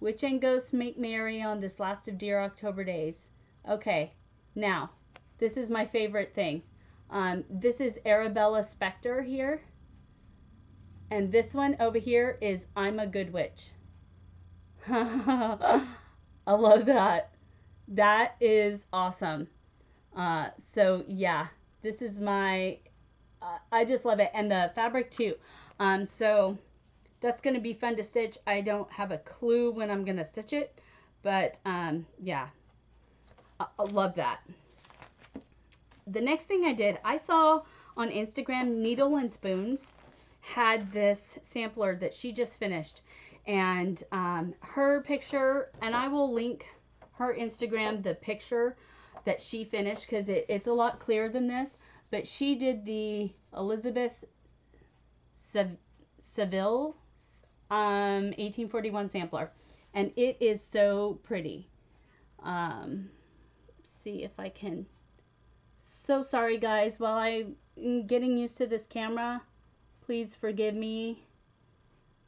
Witch and Ghost make merry on this last of dear October days. Okay, now, this is my favorite thing. Um, this is Arabella Spectre here. And this one over here is I'm a Good Witch. I love that. That is awesome. Uh, so, yeah, this is my... Uh, I just love it. And the fabric, too. Um, so... That's going to be fun to stitch. I don't have a clue when I'm going to stitch it, but um, yeah, I, I love that. The next thing I did, I saw on Instagram, Needle and Spoons had this sampler that she just finished, and um, her picture, and I will link her Instagram, the picture that she finished, because it, it's a lot clearer than this, but she did the Elizabeth Sev Seville Um, eighteen forty-one sampler, and it is so pretty. Um, see if I can. So sorry guys, while I'm getting used to this camera, please forgive me.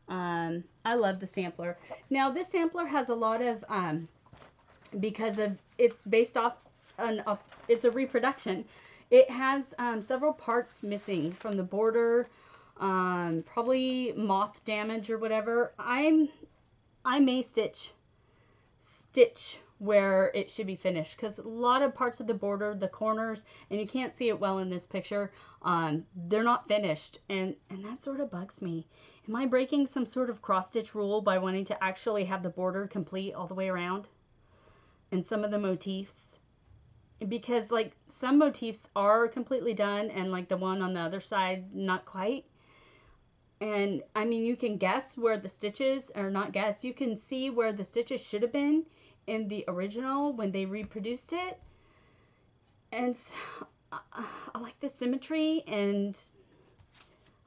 Um, I love the sampler. Now this sampler has a lot of, um, because of it's based off an, off, it's a reproduction. It has um, several parts missing from the border. Um, probably moth damage or whatever. I'm, I may stitch, stitch where it should be finished, because a lot of parts of the border, the corners, and you can't see it well in this picture, um, they're not finished, and, and that sort of bugs me. Am I breaking some sort of cross-stitch rule by wanting to actually have the border complete all the way around? And some of the motifs? Because, like, some motifs are completely done, and, like, the one on the other side, not quite. And I mean, you can guess where the stitches, or not guess, you can see where the stitches should have been in the original when they reproduced it. And so, uh, I like the symmetry, and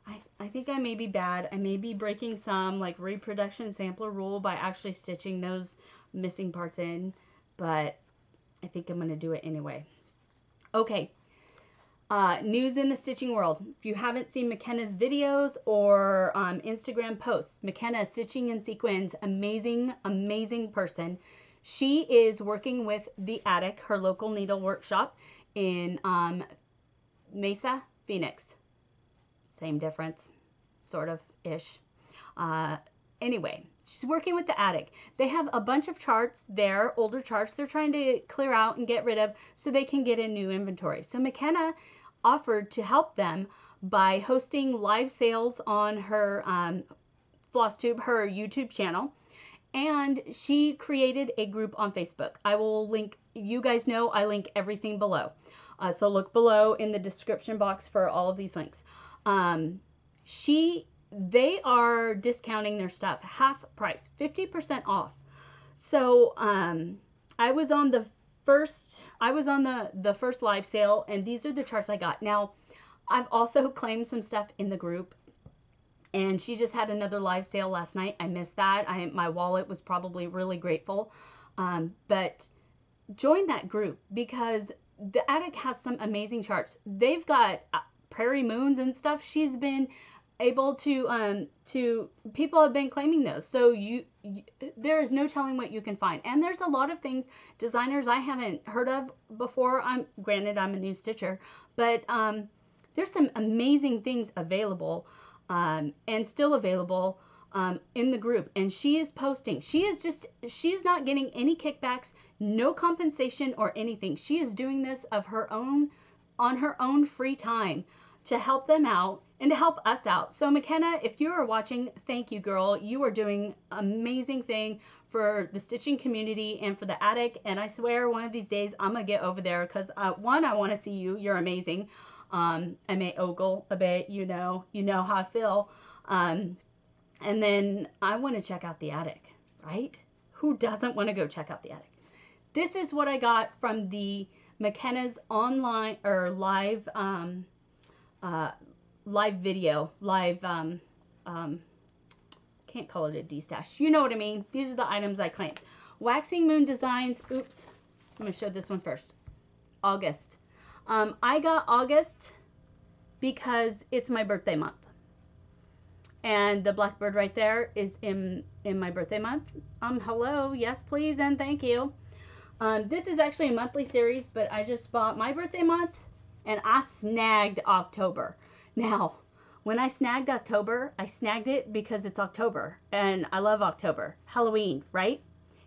I, I think I may be bad. I may be breaking some like reproduction sampler rule by actually stitching those missing parts in, but I think I'm going to do it anyway. Okay. Uh, news in the stitching world. If you haven't seen McKenna's videos or um, Instagram posts, McKenna Stitching and Sequins, amazing, amazing person. She is working with The Attic, her local needle workshop in um, Mesa, Phoenix. Same difference, sort of ish. Uh, anyway, she's working with The Attic. They have a bunch of charts there, older charts they're trying to clear out and get rid of so they can get in new inventory. So McKenna offered to help them by hosting live sales on her um, Flosstube, her YouTube channel, and she created a group on Facebook. I will link, you guys know I link everything below, uh, so look below in the description box for all of these links. Um, she, they are discounting their stuff, half price, fifty percent off. So um, I was on the first, I was on the, the first live sale, and these are the charts I got. Now, I've also claimed some stuff in the group, and she just had another live sale last night. I missed that. I, my wallet was probably really grateful. Um, but join that group because The Attic has some amazing charts. They've got prairie moons and stuff. She's been able to, um, to people have been claiming those. So you, you, there is no telling what you can find. And there's a lot of things, designers I haven't heard of before. I'm granted I'm a new stitcher, but, um, there's some amazing things available. Um, and still available um, in the group. And she is posting. She is just, she's not getting any kickbacks, no compensation or anything. She is doing this of her own, on her own free time to help them out and to help us out. So McKenna, if you are watching, thank you, girl. You are doing amazing thing for the stitching community and for The Attic. And I swear one of these days I'm going to get over there because uh, one, I want to see you. You're amazing. Um, I may ogle a bit, you know, you know how I feel. Um, and then I want to check out The Attic, right? Who doesn't want to go check out The Attic? This is what I got from the McKenna's online or live, um, uh, live video, live, um, um, can't call it a destash. You know what I mean? These are the items I claimed. Waxing Moon Designs. Oops. I'm going to show this one first. August. Um, I got August because it's my birthday month, and the blackbird right there is in, in my birthday month. Um, hello, yes, please, and thank you. Um, this is actually a monthly series, but I just bought my birthday month, and I snagged October. Now, when I snagged October, I snagged it because it's October, and I love October. Halloween, right?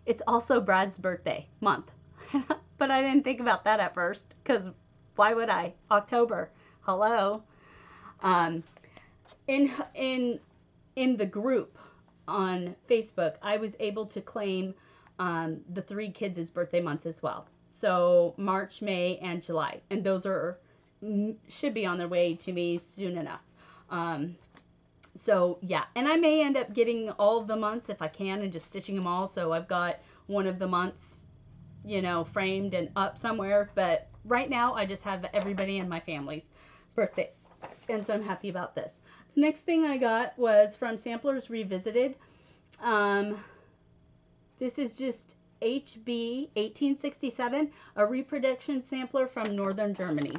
It's also Brad's birthday month, but I didn't think about that at first, because why would I? October. Hello. Um, in, in, in the group on Facebook, I was able to claim um, the three kids' birthday months as well. So March, May, and July. And those are, should be on their way to me soon enough. Um, so yeah. And I may end up getting all of the months if I can and just stitching them all. So I've got one of the months, you know, framed and up somewhere, but right now, I just have everybody in my family's birthdays, and so I'm happy about this. Next thing I got was from Samplers Revisited. Um, this is just H B eighteen sixty-seven, a reproduction sampler from Northern Germany.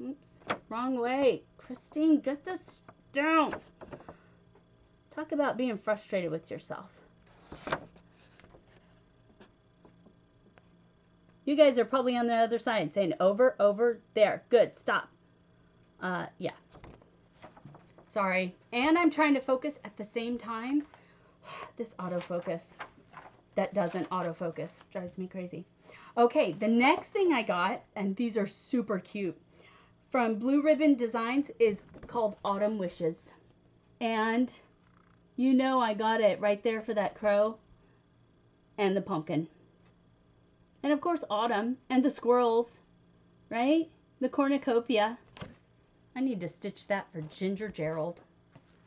Oops, wrong way. Christine, get this down. Talk about being frustrated with yourself. You guys are probably on the other side saying over, over, there. Good, stop. Uh, yeah. Sorry. And I'm trying to focus at the same time. This autofocus. That doesn't autofocus. Drives me crazy. Okay, the next thing I got, and these are super cute, from Blue Ribbon Designs is called Autumn Wishes. And you know I got it right there for that crow and the pumpkin. And of course, autumn and the squirrels, right? The cornucopia. I need to stitch that for Ginger Gerald.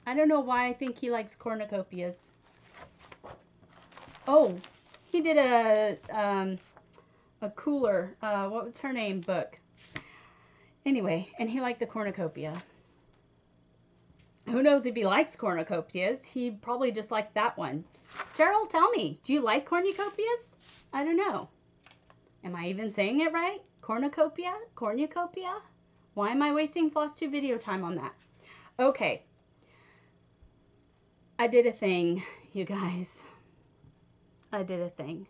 I don't know why I think he likes cornucopias. Oh, he did a, um, a cooler, uh, what was her name, book. Anyway, and he liked the cornucopia. Who knows if he likes cornucopias? He probably just liked that one. Gerald, tell me, do you like cornucopias? I don't know. Am I even saying it right? Cornucopia? Cornucopia? Why am I wasting Flosstube video time on that? Okay. I did a thing, you guys. I did a thing.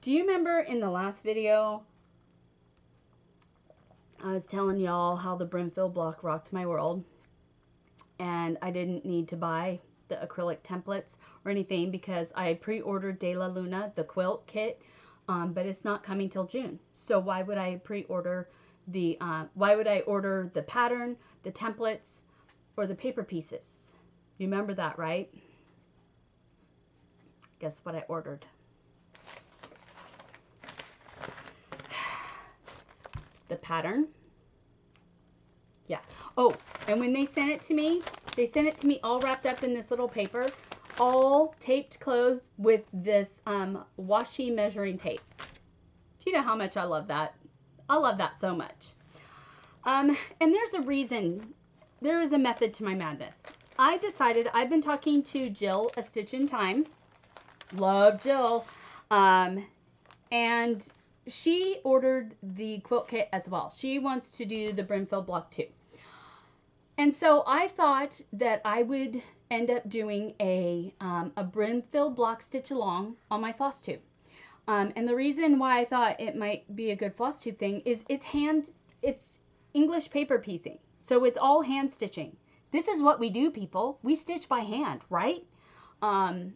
Do you remember in the last video, I was telling y'all how the Brimfield block rocked my world and I didn't need to buy the acrylic templates or anything because I pre-ordered De La Luna, the quilt kit, um, but it's not coming till June. So why would I pre-order the, uh, why would I order the pattern, the templates, or the paper pieces? You remember that, right? Guess what I ordered? The pattern. Yeah. Oh, and when they sent it to me, they sent it to me all wrapped up in this little paper, all taped closed with this um, washi measuring tape. Do you know how much I love that? I love that so much. Um, and there's a reason. There is a method to my madness. I decided, I've been talking to Jill, A Stitch in Time. Love Jill. Um, and she ordered the quilt kit as well. She wants to do the Brimfield block too. And so I thought that I would end up doing a, um, a Brimfield block stitch along on my Flosstube. Um, and the reason why I thought it might be a good Flosstube thing is it's hand, it's English paper piecing. So it's all hand stitching. This is what we do, people. We stitch by hand, right? Um,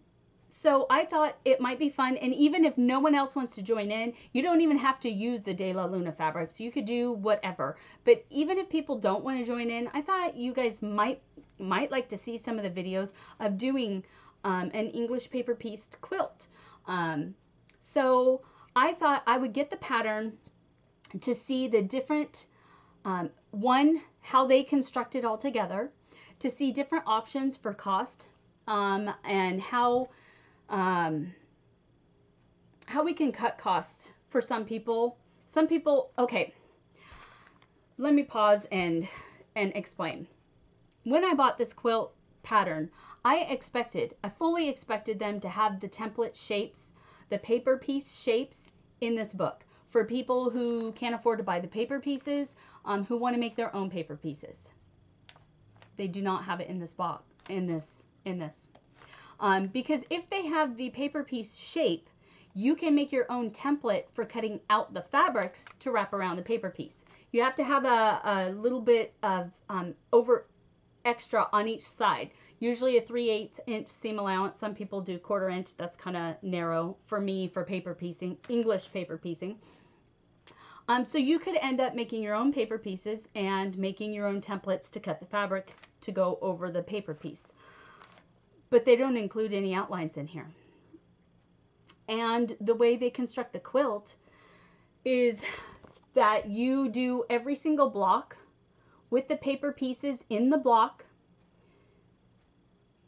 So I thought it might be fun, and even if no one else wants to join in, you don't even have to use the De La Luna fabrics. You could do whatever. But even if people don't want to join in, I thought you guys might might like to see some of the videos of doing um, an English paper pieced quilt. Um, so I thought I would get the pattern to see the different, um, one, how they construct it all together, to see different options for cost, um, and how... Um, how we can cut costs for some people. Some people, okay, let me pause and, and explain. When I bought this quilt pattern, I expected, I fully expected them to have the template shapes, the paper piece shapes in this book for people who can't afford to buy the paper pieces, um, who want to make their own paper pieces. They do not have it in this box, in this, in this. Um, because if they have the paper piece shape, you can make your own template for cutting out the fabrics to wrap around the paper piece. You have to have a, a little bit of um, over extra on each side, usually a three eighths inch seam allowance. Some people do quarter inch. That's kind of narrow for me for paper piecing, English paper piecing. Um, so you could end up making your own paper pieces and making your own templates to cut the fabric to go over the paper piece. But they don't include any outlines in here. And the way they construct the quilt is that you do every single block with the paper pieces in the block,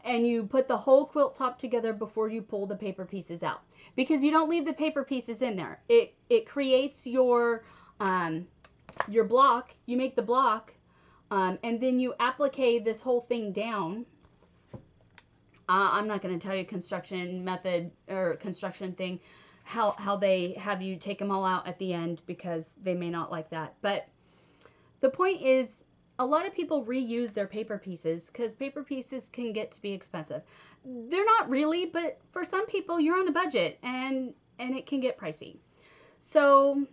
and you put the whole quilt top together before you pull the paper pieces out, because you don't leave the paper pieces in there. It, it creates your, um, your block. You make the block, um, and then you applique this whole thing down. Uh, I'm not going to tell you construction method or construction thing, how, how they have you take them all out at the end, because they may not like that. But the point is, a lot of people reuse their paper pieces because paper pieces can get to be expensive. They're not really, but for some people, you're on a budget and, and it can get pricey. So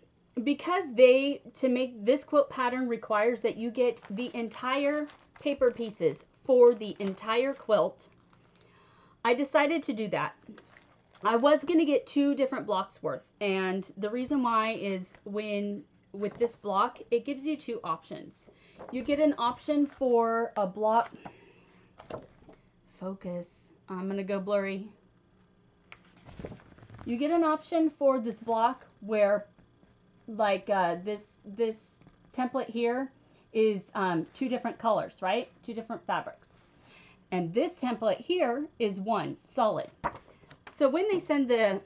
because they, to make this quilt pattern requires that you get the entire paper pieces for the entire quilt, I decided to do that. I was going to get two different blocks worth, and the reason why is when with this block, it gives you two options. You get an option for a block. Focus. I'm going to go blurry. You get an option for this block where, like, uh, this this template here is um, two different colors, right? Two different fabrics. And this template here is one solid. So when they send the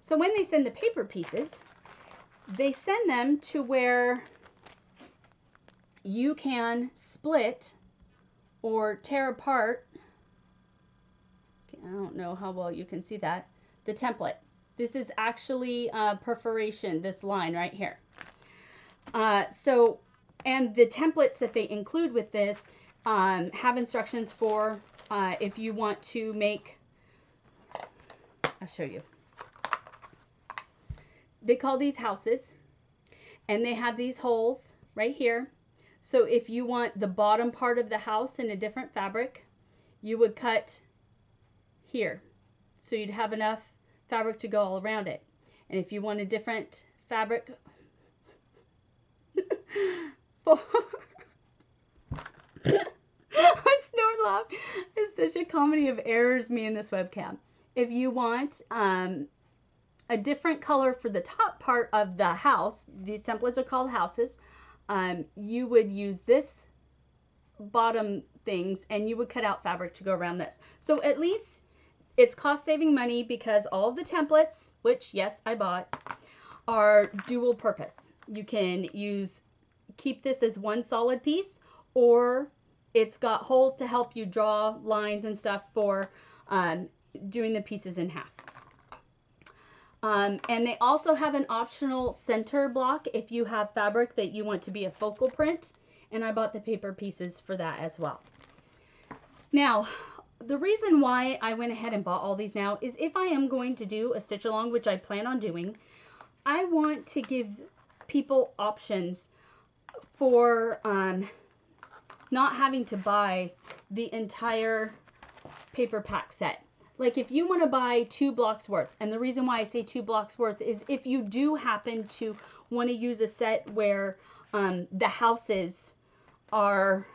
so when they send the paper pieces, they send them to where you can split or tear apart. Okay, I don't know how well you can see that. The template. This is actually uh, perforation, this line right here. Uh, so, and the templates that they include with this um, have instructions for uh, if you want to make, I'll show you. They call these houses, and they have these holes right here. So if you want the bottom part of the house in a different fabric, you would cut here. So you'd have enough fabric to go all around it. And if you want a different fabric for I snort loud. It's such a comedy of errors, me and this webcam. If you want um, a different color for the top part of the house, these templates are called houses. Um, you would use this bottom things and you would cut out fabric to go around this. So at least it's cost saving money because all the templates, which yes, I bought, are dual purpose. You can use, keep this as one solid piece, or it's got holes to help you draw lines and stuff for um, doing the pieces in half. Um, and they also have an optional center block if you have fabric that you want to be a focal print. And I bought the paper pieces for that as well. Now, the reason why I went ahead and bought all these now is if I am going to do a stitch along, which I plan on doing, I want to give people options for um, not having to buy the entire paper pack set. Like if you want to buy two blocks worth, and the reason why I say two blocks worth is if you do happen to want to use a set where um, the houses are,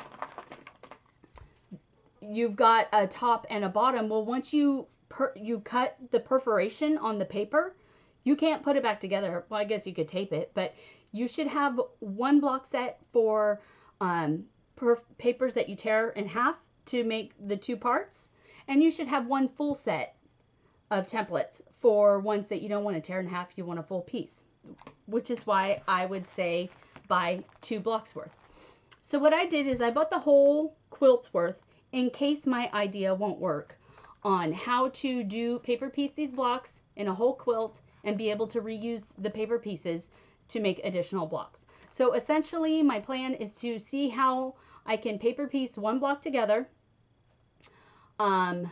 you've got a top and a bottom. Well, once you per you cut the perforation on the paper, you can't put it back together. Well, I guess you could tape it, but you should have one block set for um, perf papers that you tear in half to make the two parts. And you should have one full set of templates for ones that you don't want to tear in half, you want a full piece, which is why I would say buy two blocks worth. So what I did is I bought the whole quilt's worth in case my idea won't work on how to do paper piece these blocks in a whole quilt and be able to reuse the paper pieces to make additional blocks. So essentially my plan is to see how I can paper piece one block together, Um,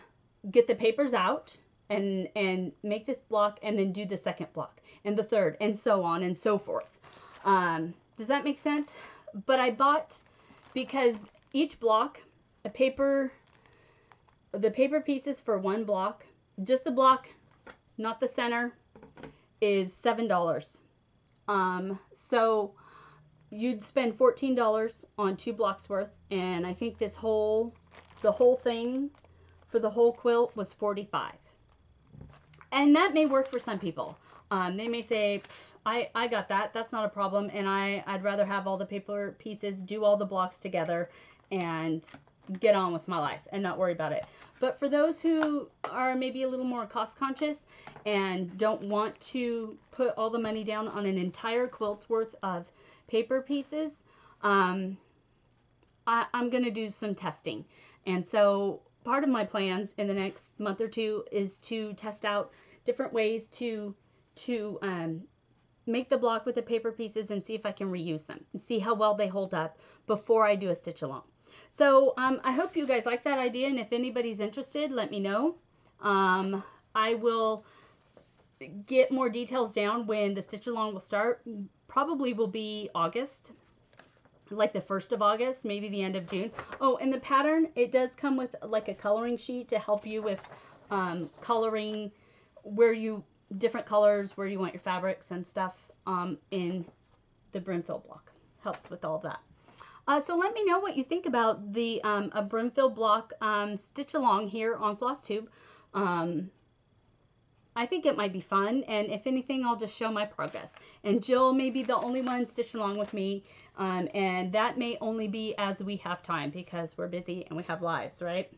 get the papers out and, and make this block and then do the second block and the third and so on and so forth. Um, does that make sense? But I bought, because each block, a paper, the paper pieces for one block, just the block, not the center, is seven dollars. Um, so you'd spend fourteen dollars on two blocks worth. And I think this whole, the whole thing, for the whole quilt was forty-five dollars. And that may work for some people. Um, they may say, I, I got that, that's not a problem, and I, I'd rather have all the paper pieces, do all the blocks together, and get on with my life and not worry about it. But for those who are maybe a little more cost conscious and don't want to put all the money down on an entire quilt's worth of paper pieces, um, I, I'm gonna do some testing. And so part of my plans in the next month or two is to test out different ways to to um, make the block with the paper pieces and see if I can reuse them and see how well they hold up before I do a stitch along. So um, I hope you guys like that idea, and if anybody's interested, let me know. Um, I will get more details down when the stitch along will start. Probably will be August. Like the first of August, maybe the end of June. Oh, and the pattern, it does come with like a coloring sheet to help you with um, coloring where you, different colors, where you want your fabrics and stuff um, in the brimfield block. Helps with all that. Uh, so let me know what you think about the um, a brimfield block um, stitch along here on Flosstube. Um, I think it might be fun, and if anything, I'll just show my progress. And Jill may be the only one stitching along with me, um, and that may only be as we have time because we're busy and we have lives, right?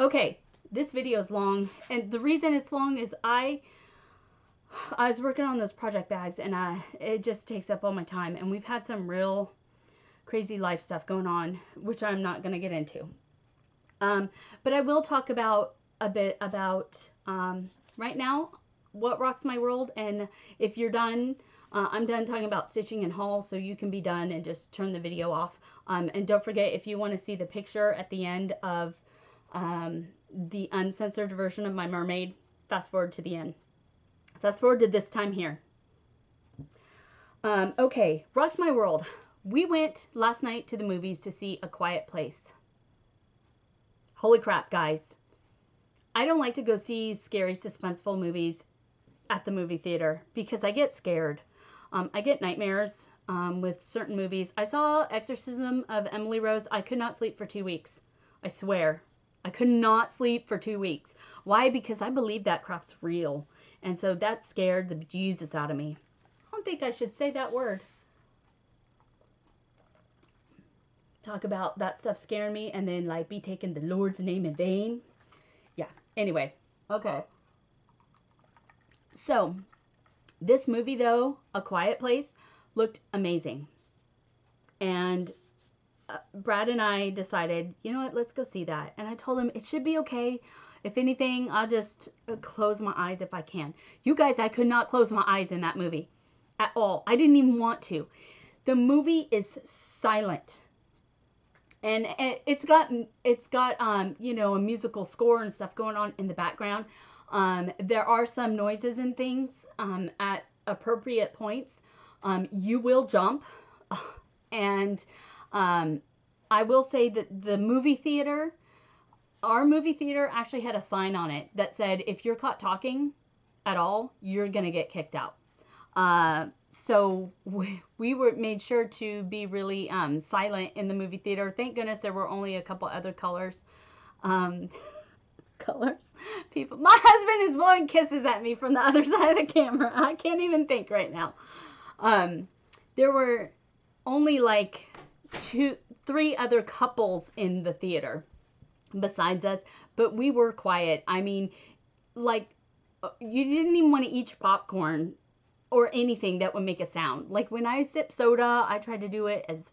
Okay, this video is long, and the reason it's long is I I was working on those project bags, and I, it just takes up all my time, and we've had some real crazy life stuff going on, which I'm not going to get into. Um, but I will talk about a bit about... Um, Right now, What Rocks My World, and if you're done, uh, I'm done talking about stitching and haul, so you can be done and just turn the video off. Um, and don't forget, if you want to see the picture at the end of um, the uncensored version of my mermaid, fast forward to the end. Fast forward to this time here. Um, okay, Rocks My World. We went last night to the movies to see A Quiet Place. Holy crap, guys. I don't like to go see scary, suspenseful movies at the movie theater because I get scared. Um, I get nightmares um, with certain movies. I saw Exorcism of Emily Rose. I could not sleep for two weeks. I swear. I could not sleep for two weeks. Why? Because I believe that crap's real. And so that scared the bejesus out of me. I don't think I should say that word. Talk about that stuff scaring me and then like be taking the Lord's name in vain. Yeah. Anyway. Okay. So this movie though, A Quiet Place, looked amazing. And uh, Brad and I decided, you know what, let's go see that. And I told him it should be okay. If anything, I'll just close my eyes if I can. You guys, I could not close my eyes in that movie at all. I didn't even want to. The movie is silent. And it's got, it's got, um, you know, a musical score and stuff going on in the background. Um, there are some noises and things, um, at appropriate points. Um, you will jump. And, um, I will say that the movie theater, our movie theater actually had a sign on it that said, if you're caught talking at all, you're going to get kicked out. Uh, so we, we were made sure to be really, um, silent in the movie theater. Thank goodness there were only a couple other colors, um, colors, people. My husband is blowing kisses at me from the other side of the camera. I can't even think right now. Um, there were only like two, three other couples in the theater besides us, but we were quiet. I mean, like you didn't even want to eat your popcorn or anything that would make a sound. Like when I sip soda, I try to do it as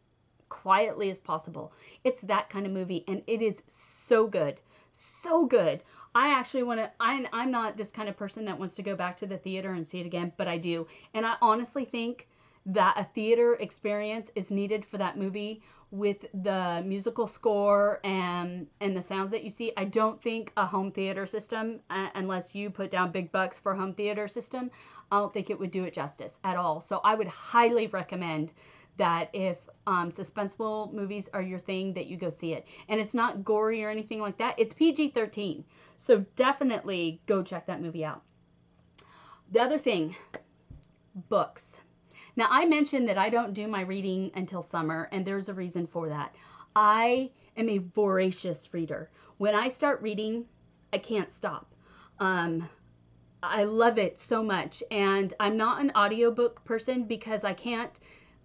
quietly as possible. It's that kind of movie, and it is so good, so good. I actually want to, I, I'm not this kind of person that wants to go back to the theater and see it again, but I do. And I honestly think that a theater experience is needed for that movie with the musical score and, and the sounds that you see. I don't think a home theater system, uh, unless you put down big bucks for a home theater system, I don't think it would do it justice at all. So I would highly recommend that if um, suspenseful movies are your thing, that you go see it. And it's not gory or anything like that. It's P G thirteen. So definitely go check that movie out. The other thing, books. Now, I mentioned that I don't do my reading until summer, and there's a reason for that. I am a voracious reader. When I start reading, I can't stop. Um, I love it so much, and I'm not an audiobook person because I can't,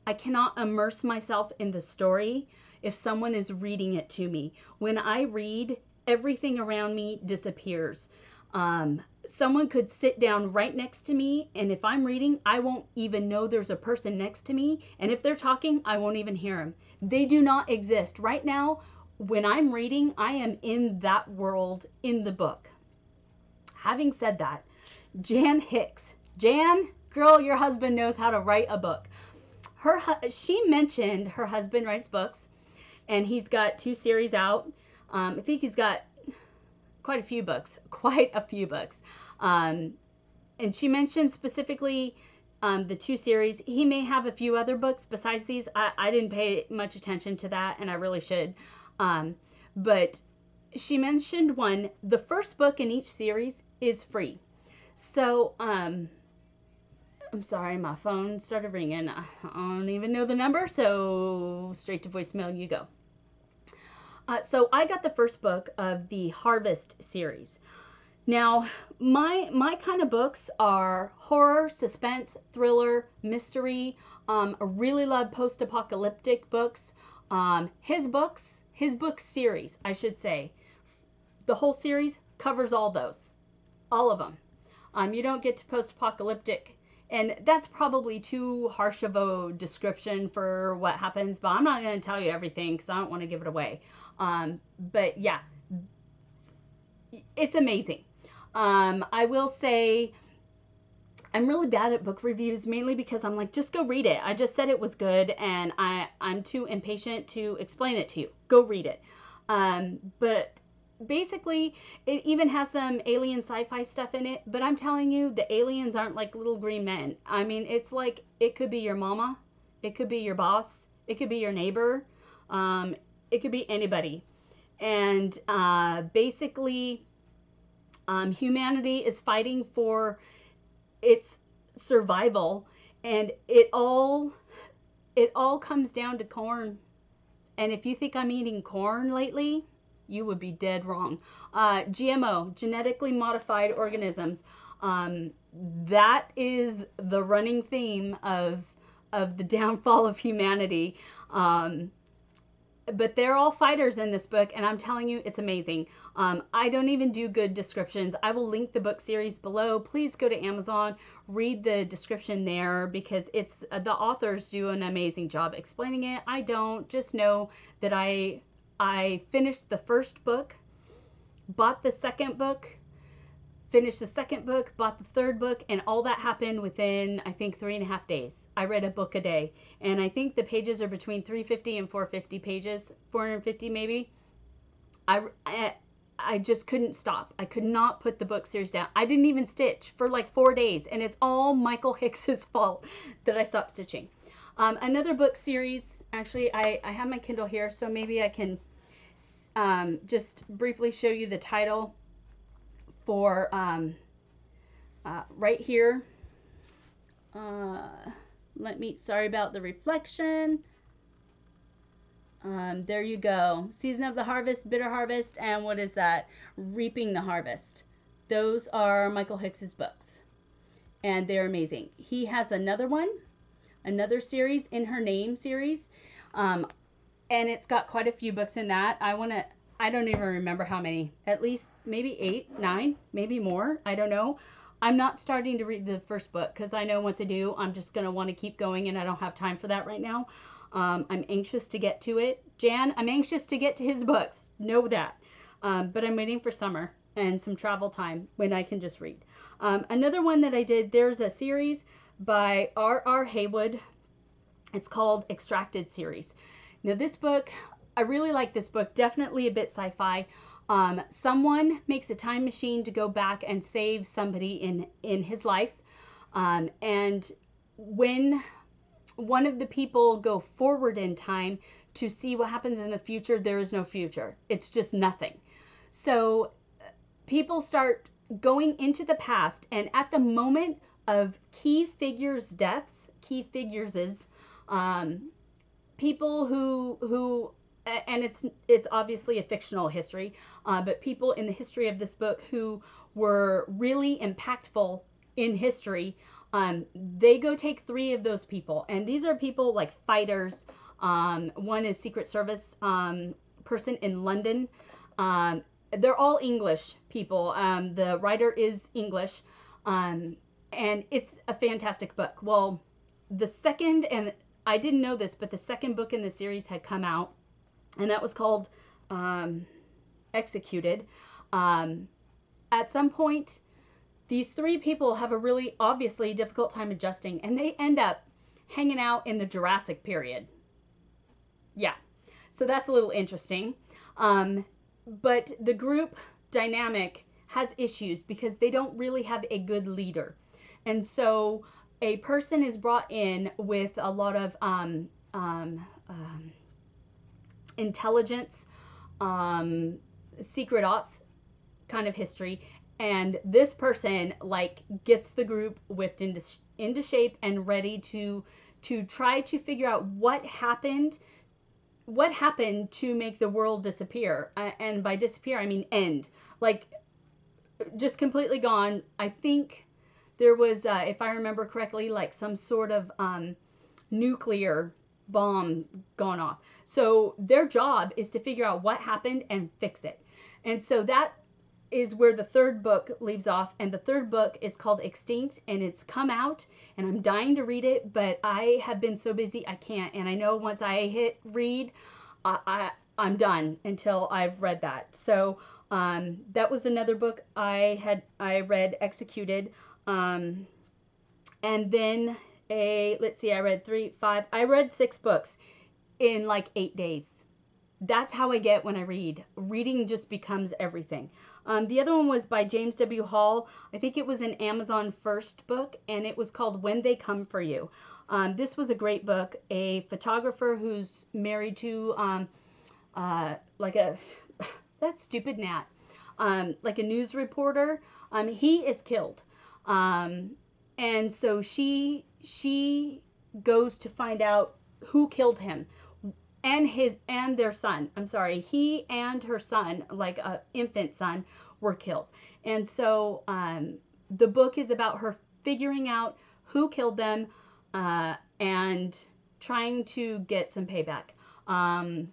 I cannot immerse myself in the story if someone is reading it to me. When I read, everything around me disappears. Um, someone could sit down right next to me, and if I'm reading, I won't even know there's a person next to me. And if they're talking, I won't even hear them. They do not exist. Right now, when I'm reading, I am in that world in the book. Having said that, Jan Hicks, Jan, girl, your husband knows how to write a book. Her, she mentioned her husband writes books, and he's got two series out. Um, I think he's got quite a few books, quite a few books. Um, and she mentioned specifically um, the two series. He may have a few other books besides these. I, I didn't pay much attention to that, and I really should. Um, but she mentioned one, the first book in each series is free. So, um, I'm sorry, my phone started ringing. I don't even know the number, so straight to voicemail you go. Uh, so I got the first book of the Harvest series. Now, my my kind of books are horror, suspense, thriller, mystery. Um, I really love post-apocalyptic books. Um, his books, his book series, I should say, the whole series covers all those, all of them. Um, you don't get to post-apocalyptic, and that's probably too harsh of a description for what happens, but I'm not going to tell you everything because I don't want to give it away. Um, but yeah, it's amazing. Um, I will say I'm really bad at book reviews, mainly because I'm like, just go read it. I just said it was good, and I, I'm too impatient to explain it to you. Go read it. Um, but basically, it even has some alien sci-fi stuff in it, but I'm telling you, the aliens aren't like little green men. I mean, it's like, it could be your mama, it could be your boss, it could be your neighbor, um, it could be anybody. And uh, basically, um, humanity is fighting for its survival, and it all it all comes down to corn. And if you think I'm eating corn lately, you would be dead wrong. uh, G M O, genetically modified organisms, um, that is the running theme of of the downfall of humanity. um, But they're all fighters in this book, and I'm telling you, it's amazing. Um, I don't even do good descriptions. I will link the book series below. Please go to Amazon, read the description there, because it's the authors do an amazing job explaining it. I don't. Just know that I I finished the first book, bought the second book, finished the second book, bought the third book, and all that happened within, I think, three and a half days. I read a book a day, and I think the pages are between three fifty and four fifty pages, four hundred fifty maybe. I, I, I just couldn't stop. I could not put the book series down. I didn't even stitch for like four days, and it's all Michael Hicks's fault that I stopped stitching. Um, another book series, actually, I, I have my Kindle here, so maybe I can um, just briefly show you the title for um, uh, right here. Uh, let me, sorry about the reflection. Um, there you go. Season of the Harvest, Bitter Harvest, and what is that? Reaping the Harvest. Those are Michael Hicks's books, and they're amazing. He has another one, another series, In Her Name series, um, and it's got quite a few books in that. I want to I don't even remember how many, at least maybe eight, nine, maybe more. I don't know. I'm not starting to read the first book because I know once I do, I'm just going to want to keep going, and I don't have time for that right now. Um, I'm anxious to get to it. Jan, I'm anxious to get to his books. Know that. Um, but I'm waiting for summer and some travel time when I can just read. Um, another one that I did, there's a series by R R Haywood. It's called Extracted series. Now this book, I really like this book, definitely a bit sci-fi. Um, someone makes a time machine to go back and save somebody in, in his life. Um, and when one of the people go forward in time to see what happens in the future, there is no future. It's just nothing. So people start going into the past, and at the moment of key figures' deaths, key figures' um, people who, who, and it's it's obviously a fictional history, uh, but people in the history of this book who were really impactful in history, um, they go take three of those people. And these are people like fighters. Um, one is Secret Service um, person in London. Um, they're all English people. Um, the writer is English. Um, and it's a fantastic book. Well, the second, and I didn't know this, but the second book in the series had come out, and that was called um, Executed. Um, at some point, these three people have a really obviously difficult time adjusting, and they end up hanging out in the Jurassic period. Yeah, so that's a little interesting. Um, but the group dynamic has issues because they don't really have a good leader. And so a person is brought in with a lot of um, um, um, intelligence, um, secret ops kind of history, and this person like gets the group whipped into into shape and ready to to try to figure out what happened, what happened to make the world disappear, uh, and by disappear I mean end, like just completely gone. I think there was, uh, if I remember correctly, like some sort of um, nuclear bomb gone off. So their job is to figure out what happened and fix it. And so that is where the third book leaves off, and the third book is called Extinct, and it's come out, and I'm dying to read it, but I have been so busy I can't. And I know once I hit read, I, I I'm done until I've read that. So um that was another book I had I read, Executed. um and then a, let's see, I read three, five, I read six books in like eight days. That's how I get when I read. Reading just becomes everything. Um, the other one was by James W. Hall. I think it was an Amazon First book, and it was called When They Come For You. Um, this was a great book. A photographer who's married to um, uh, like a, that's stupid Nat, um, like a news reporter. Um, he is killed. Um, and so she, she goes to find out who killed him. And his, and their son, I'm sorry, he and her son, like a infant son, were killed. And so um, the book is about her figuring out who killed them uh, and trying to get some payback. Um,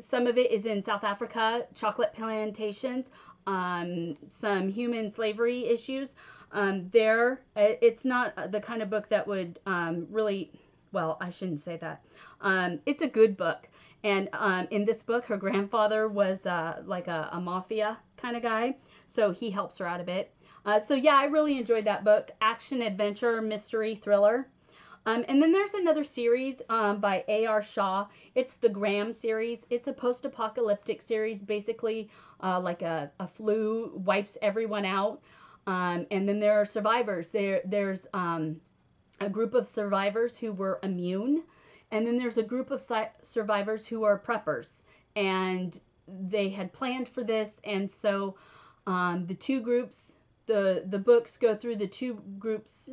some of it is in South Africa, chocolate plantations, um, some human slavery issues. Um, there, it's not the kind of book that would um, really... Well, I shouldn't say that. Um, it's a good book. And um, in this book, her grandfather was uh, like a, a mafia kind of guy. So he helps her out a bit. Uh, so yeah, I really enjoyed that book. Action, adventure, mystery, thriller. Um, and then there's another series um, by A R Shaw. It's the Graham series. It's a post-apocalyptic series. Basically, uh, like a, a flu wipes everyone out. Um, and then there are survivors. There, There's... Um, a group of survivors who were immune, and then there's a group of si survivors who are preppers, and they had planned for this. And so um, the two groups, the the books go through the two groups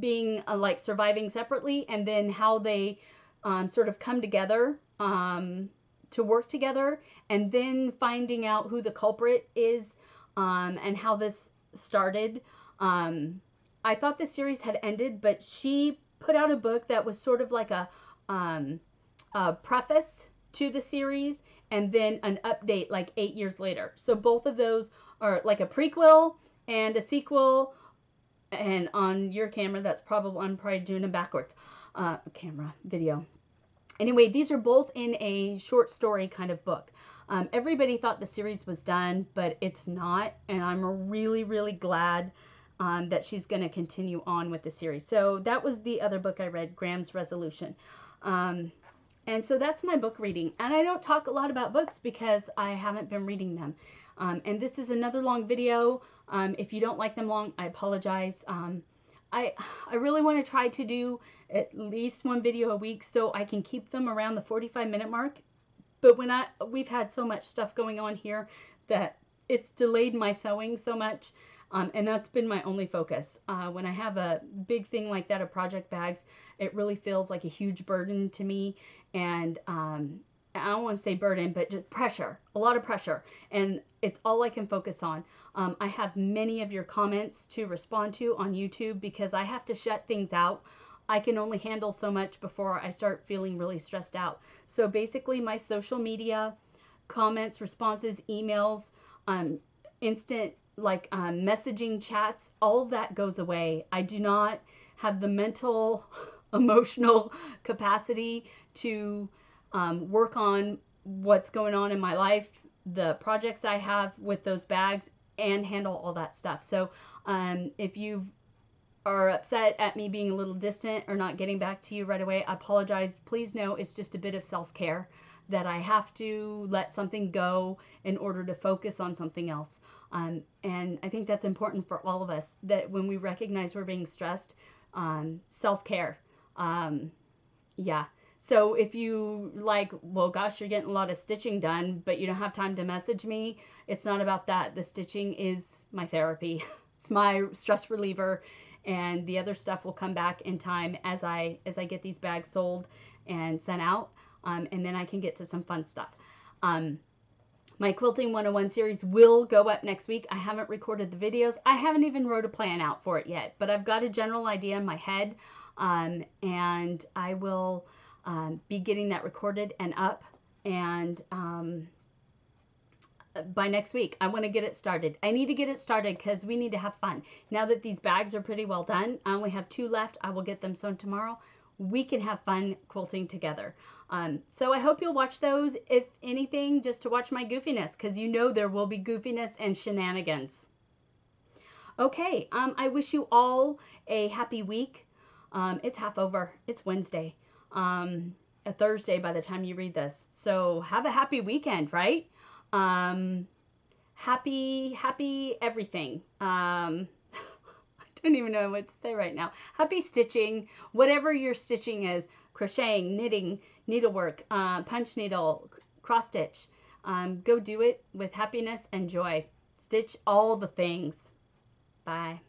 being uh, like surviving separately, and then how they um, sort of come together um, to work together, and then finding out who the culprit is um, and how this started. um, I thought this series had ended, but she put out a book that was sort of like a, um, a preface to the series and then an update like eight years later. So both of those are like a prequel and a sequel. And on your camera, that's probably, I'm probably doing them backwards. Uh, camera, video. Anyway, these are both in a short story kind of book. Um, everybody thought the series was done, but it's not. And I'm really, really glad Um, that she's going to continue on with the series. So that was the other book I read, Graham's Resolution. Um, and so that's my book reading. And I don't talk a lot about books because I haven't been reading them. Um, and this is another long video. Um, if you don't like them long, I apologize. Um, I, I really want to try to do at least one video a week so I can keep them around the forty-five minute mark. But when I, we've had so much stuff going on here that it's delayed my sewing so much. Um, and that's been my only focus. Uh, when I have a big thing like that of project bags, it really feels like a huge burden to me. And um, I don't want to say burden, but just pressure, a lot of pressure. And it's all I can focus on. Um, I have many of your comments to respond to on YouTube because I have to shut things out. I can only handle so much before I start feeling really stressed out. So basically my social media, comments, responses, emails, um, instant like um, messaging chats, all of that goes away. I do not have the mental, emotional capacity to um, work on what's going on in my life, the projects I have with those bags, and handle all that stuff. So um, if you are upset at me being a little distant or not getting back to you right away, I apologize. Please know it's just a bit of self-care that I have to let something go in order to focus on something else. Um, and I think that's important for all of us, that when we recognize we're being stressed, um, self-care. Um, yeah. So if you like, well, gosh, you're getting a lot of stitching done, but you don't have time to message me. It's not about that. The stitching is my therapy. It's my stress reliever, and the other stuff will come back in time as I, as I get these bags sold and sent out. Um, and then I can get to some fun stuff. Um, my Quilting one oh one series will go up next week. I haven't recorded the videos. I haven't even wrote a plan out for it yet, but I've got a general idea in my head. Um, and I will um, be getting that recorded and up. And um, by next week, I want to get it started. I need to get it started because we need to have fun. Now that these bags are pretty well done, I only have two left. I will get them sewn tomorrow. We can have fun quilting together. Um, so I hope you'll watch those, if anything, just to watch my goofiness, because you know there will be goofiness and shenanigans. Okay, um, I wish you all a happy week. Um, it's half over. It's Wednesday, um, a Thursday by the time you read this. So have a happy weekend, right? Um, happy, happy everything. Um, I don't even know what to say right now. Happy stitching, whatever your stitching is, crocheting, knitting, needlework, uh, punch needle, cross stitch. Um, go do it with happiness and joy. Stitch all the things. Bye.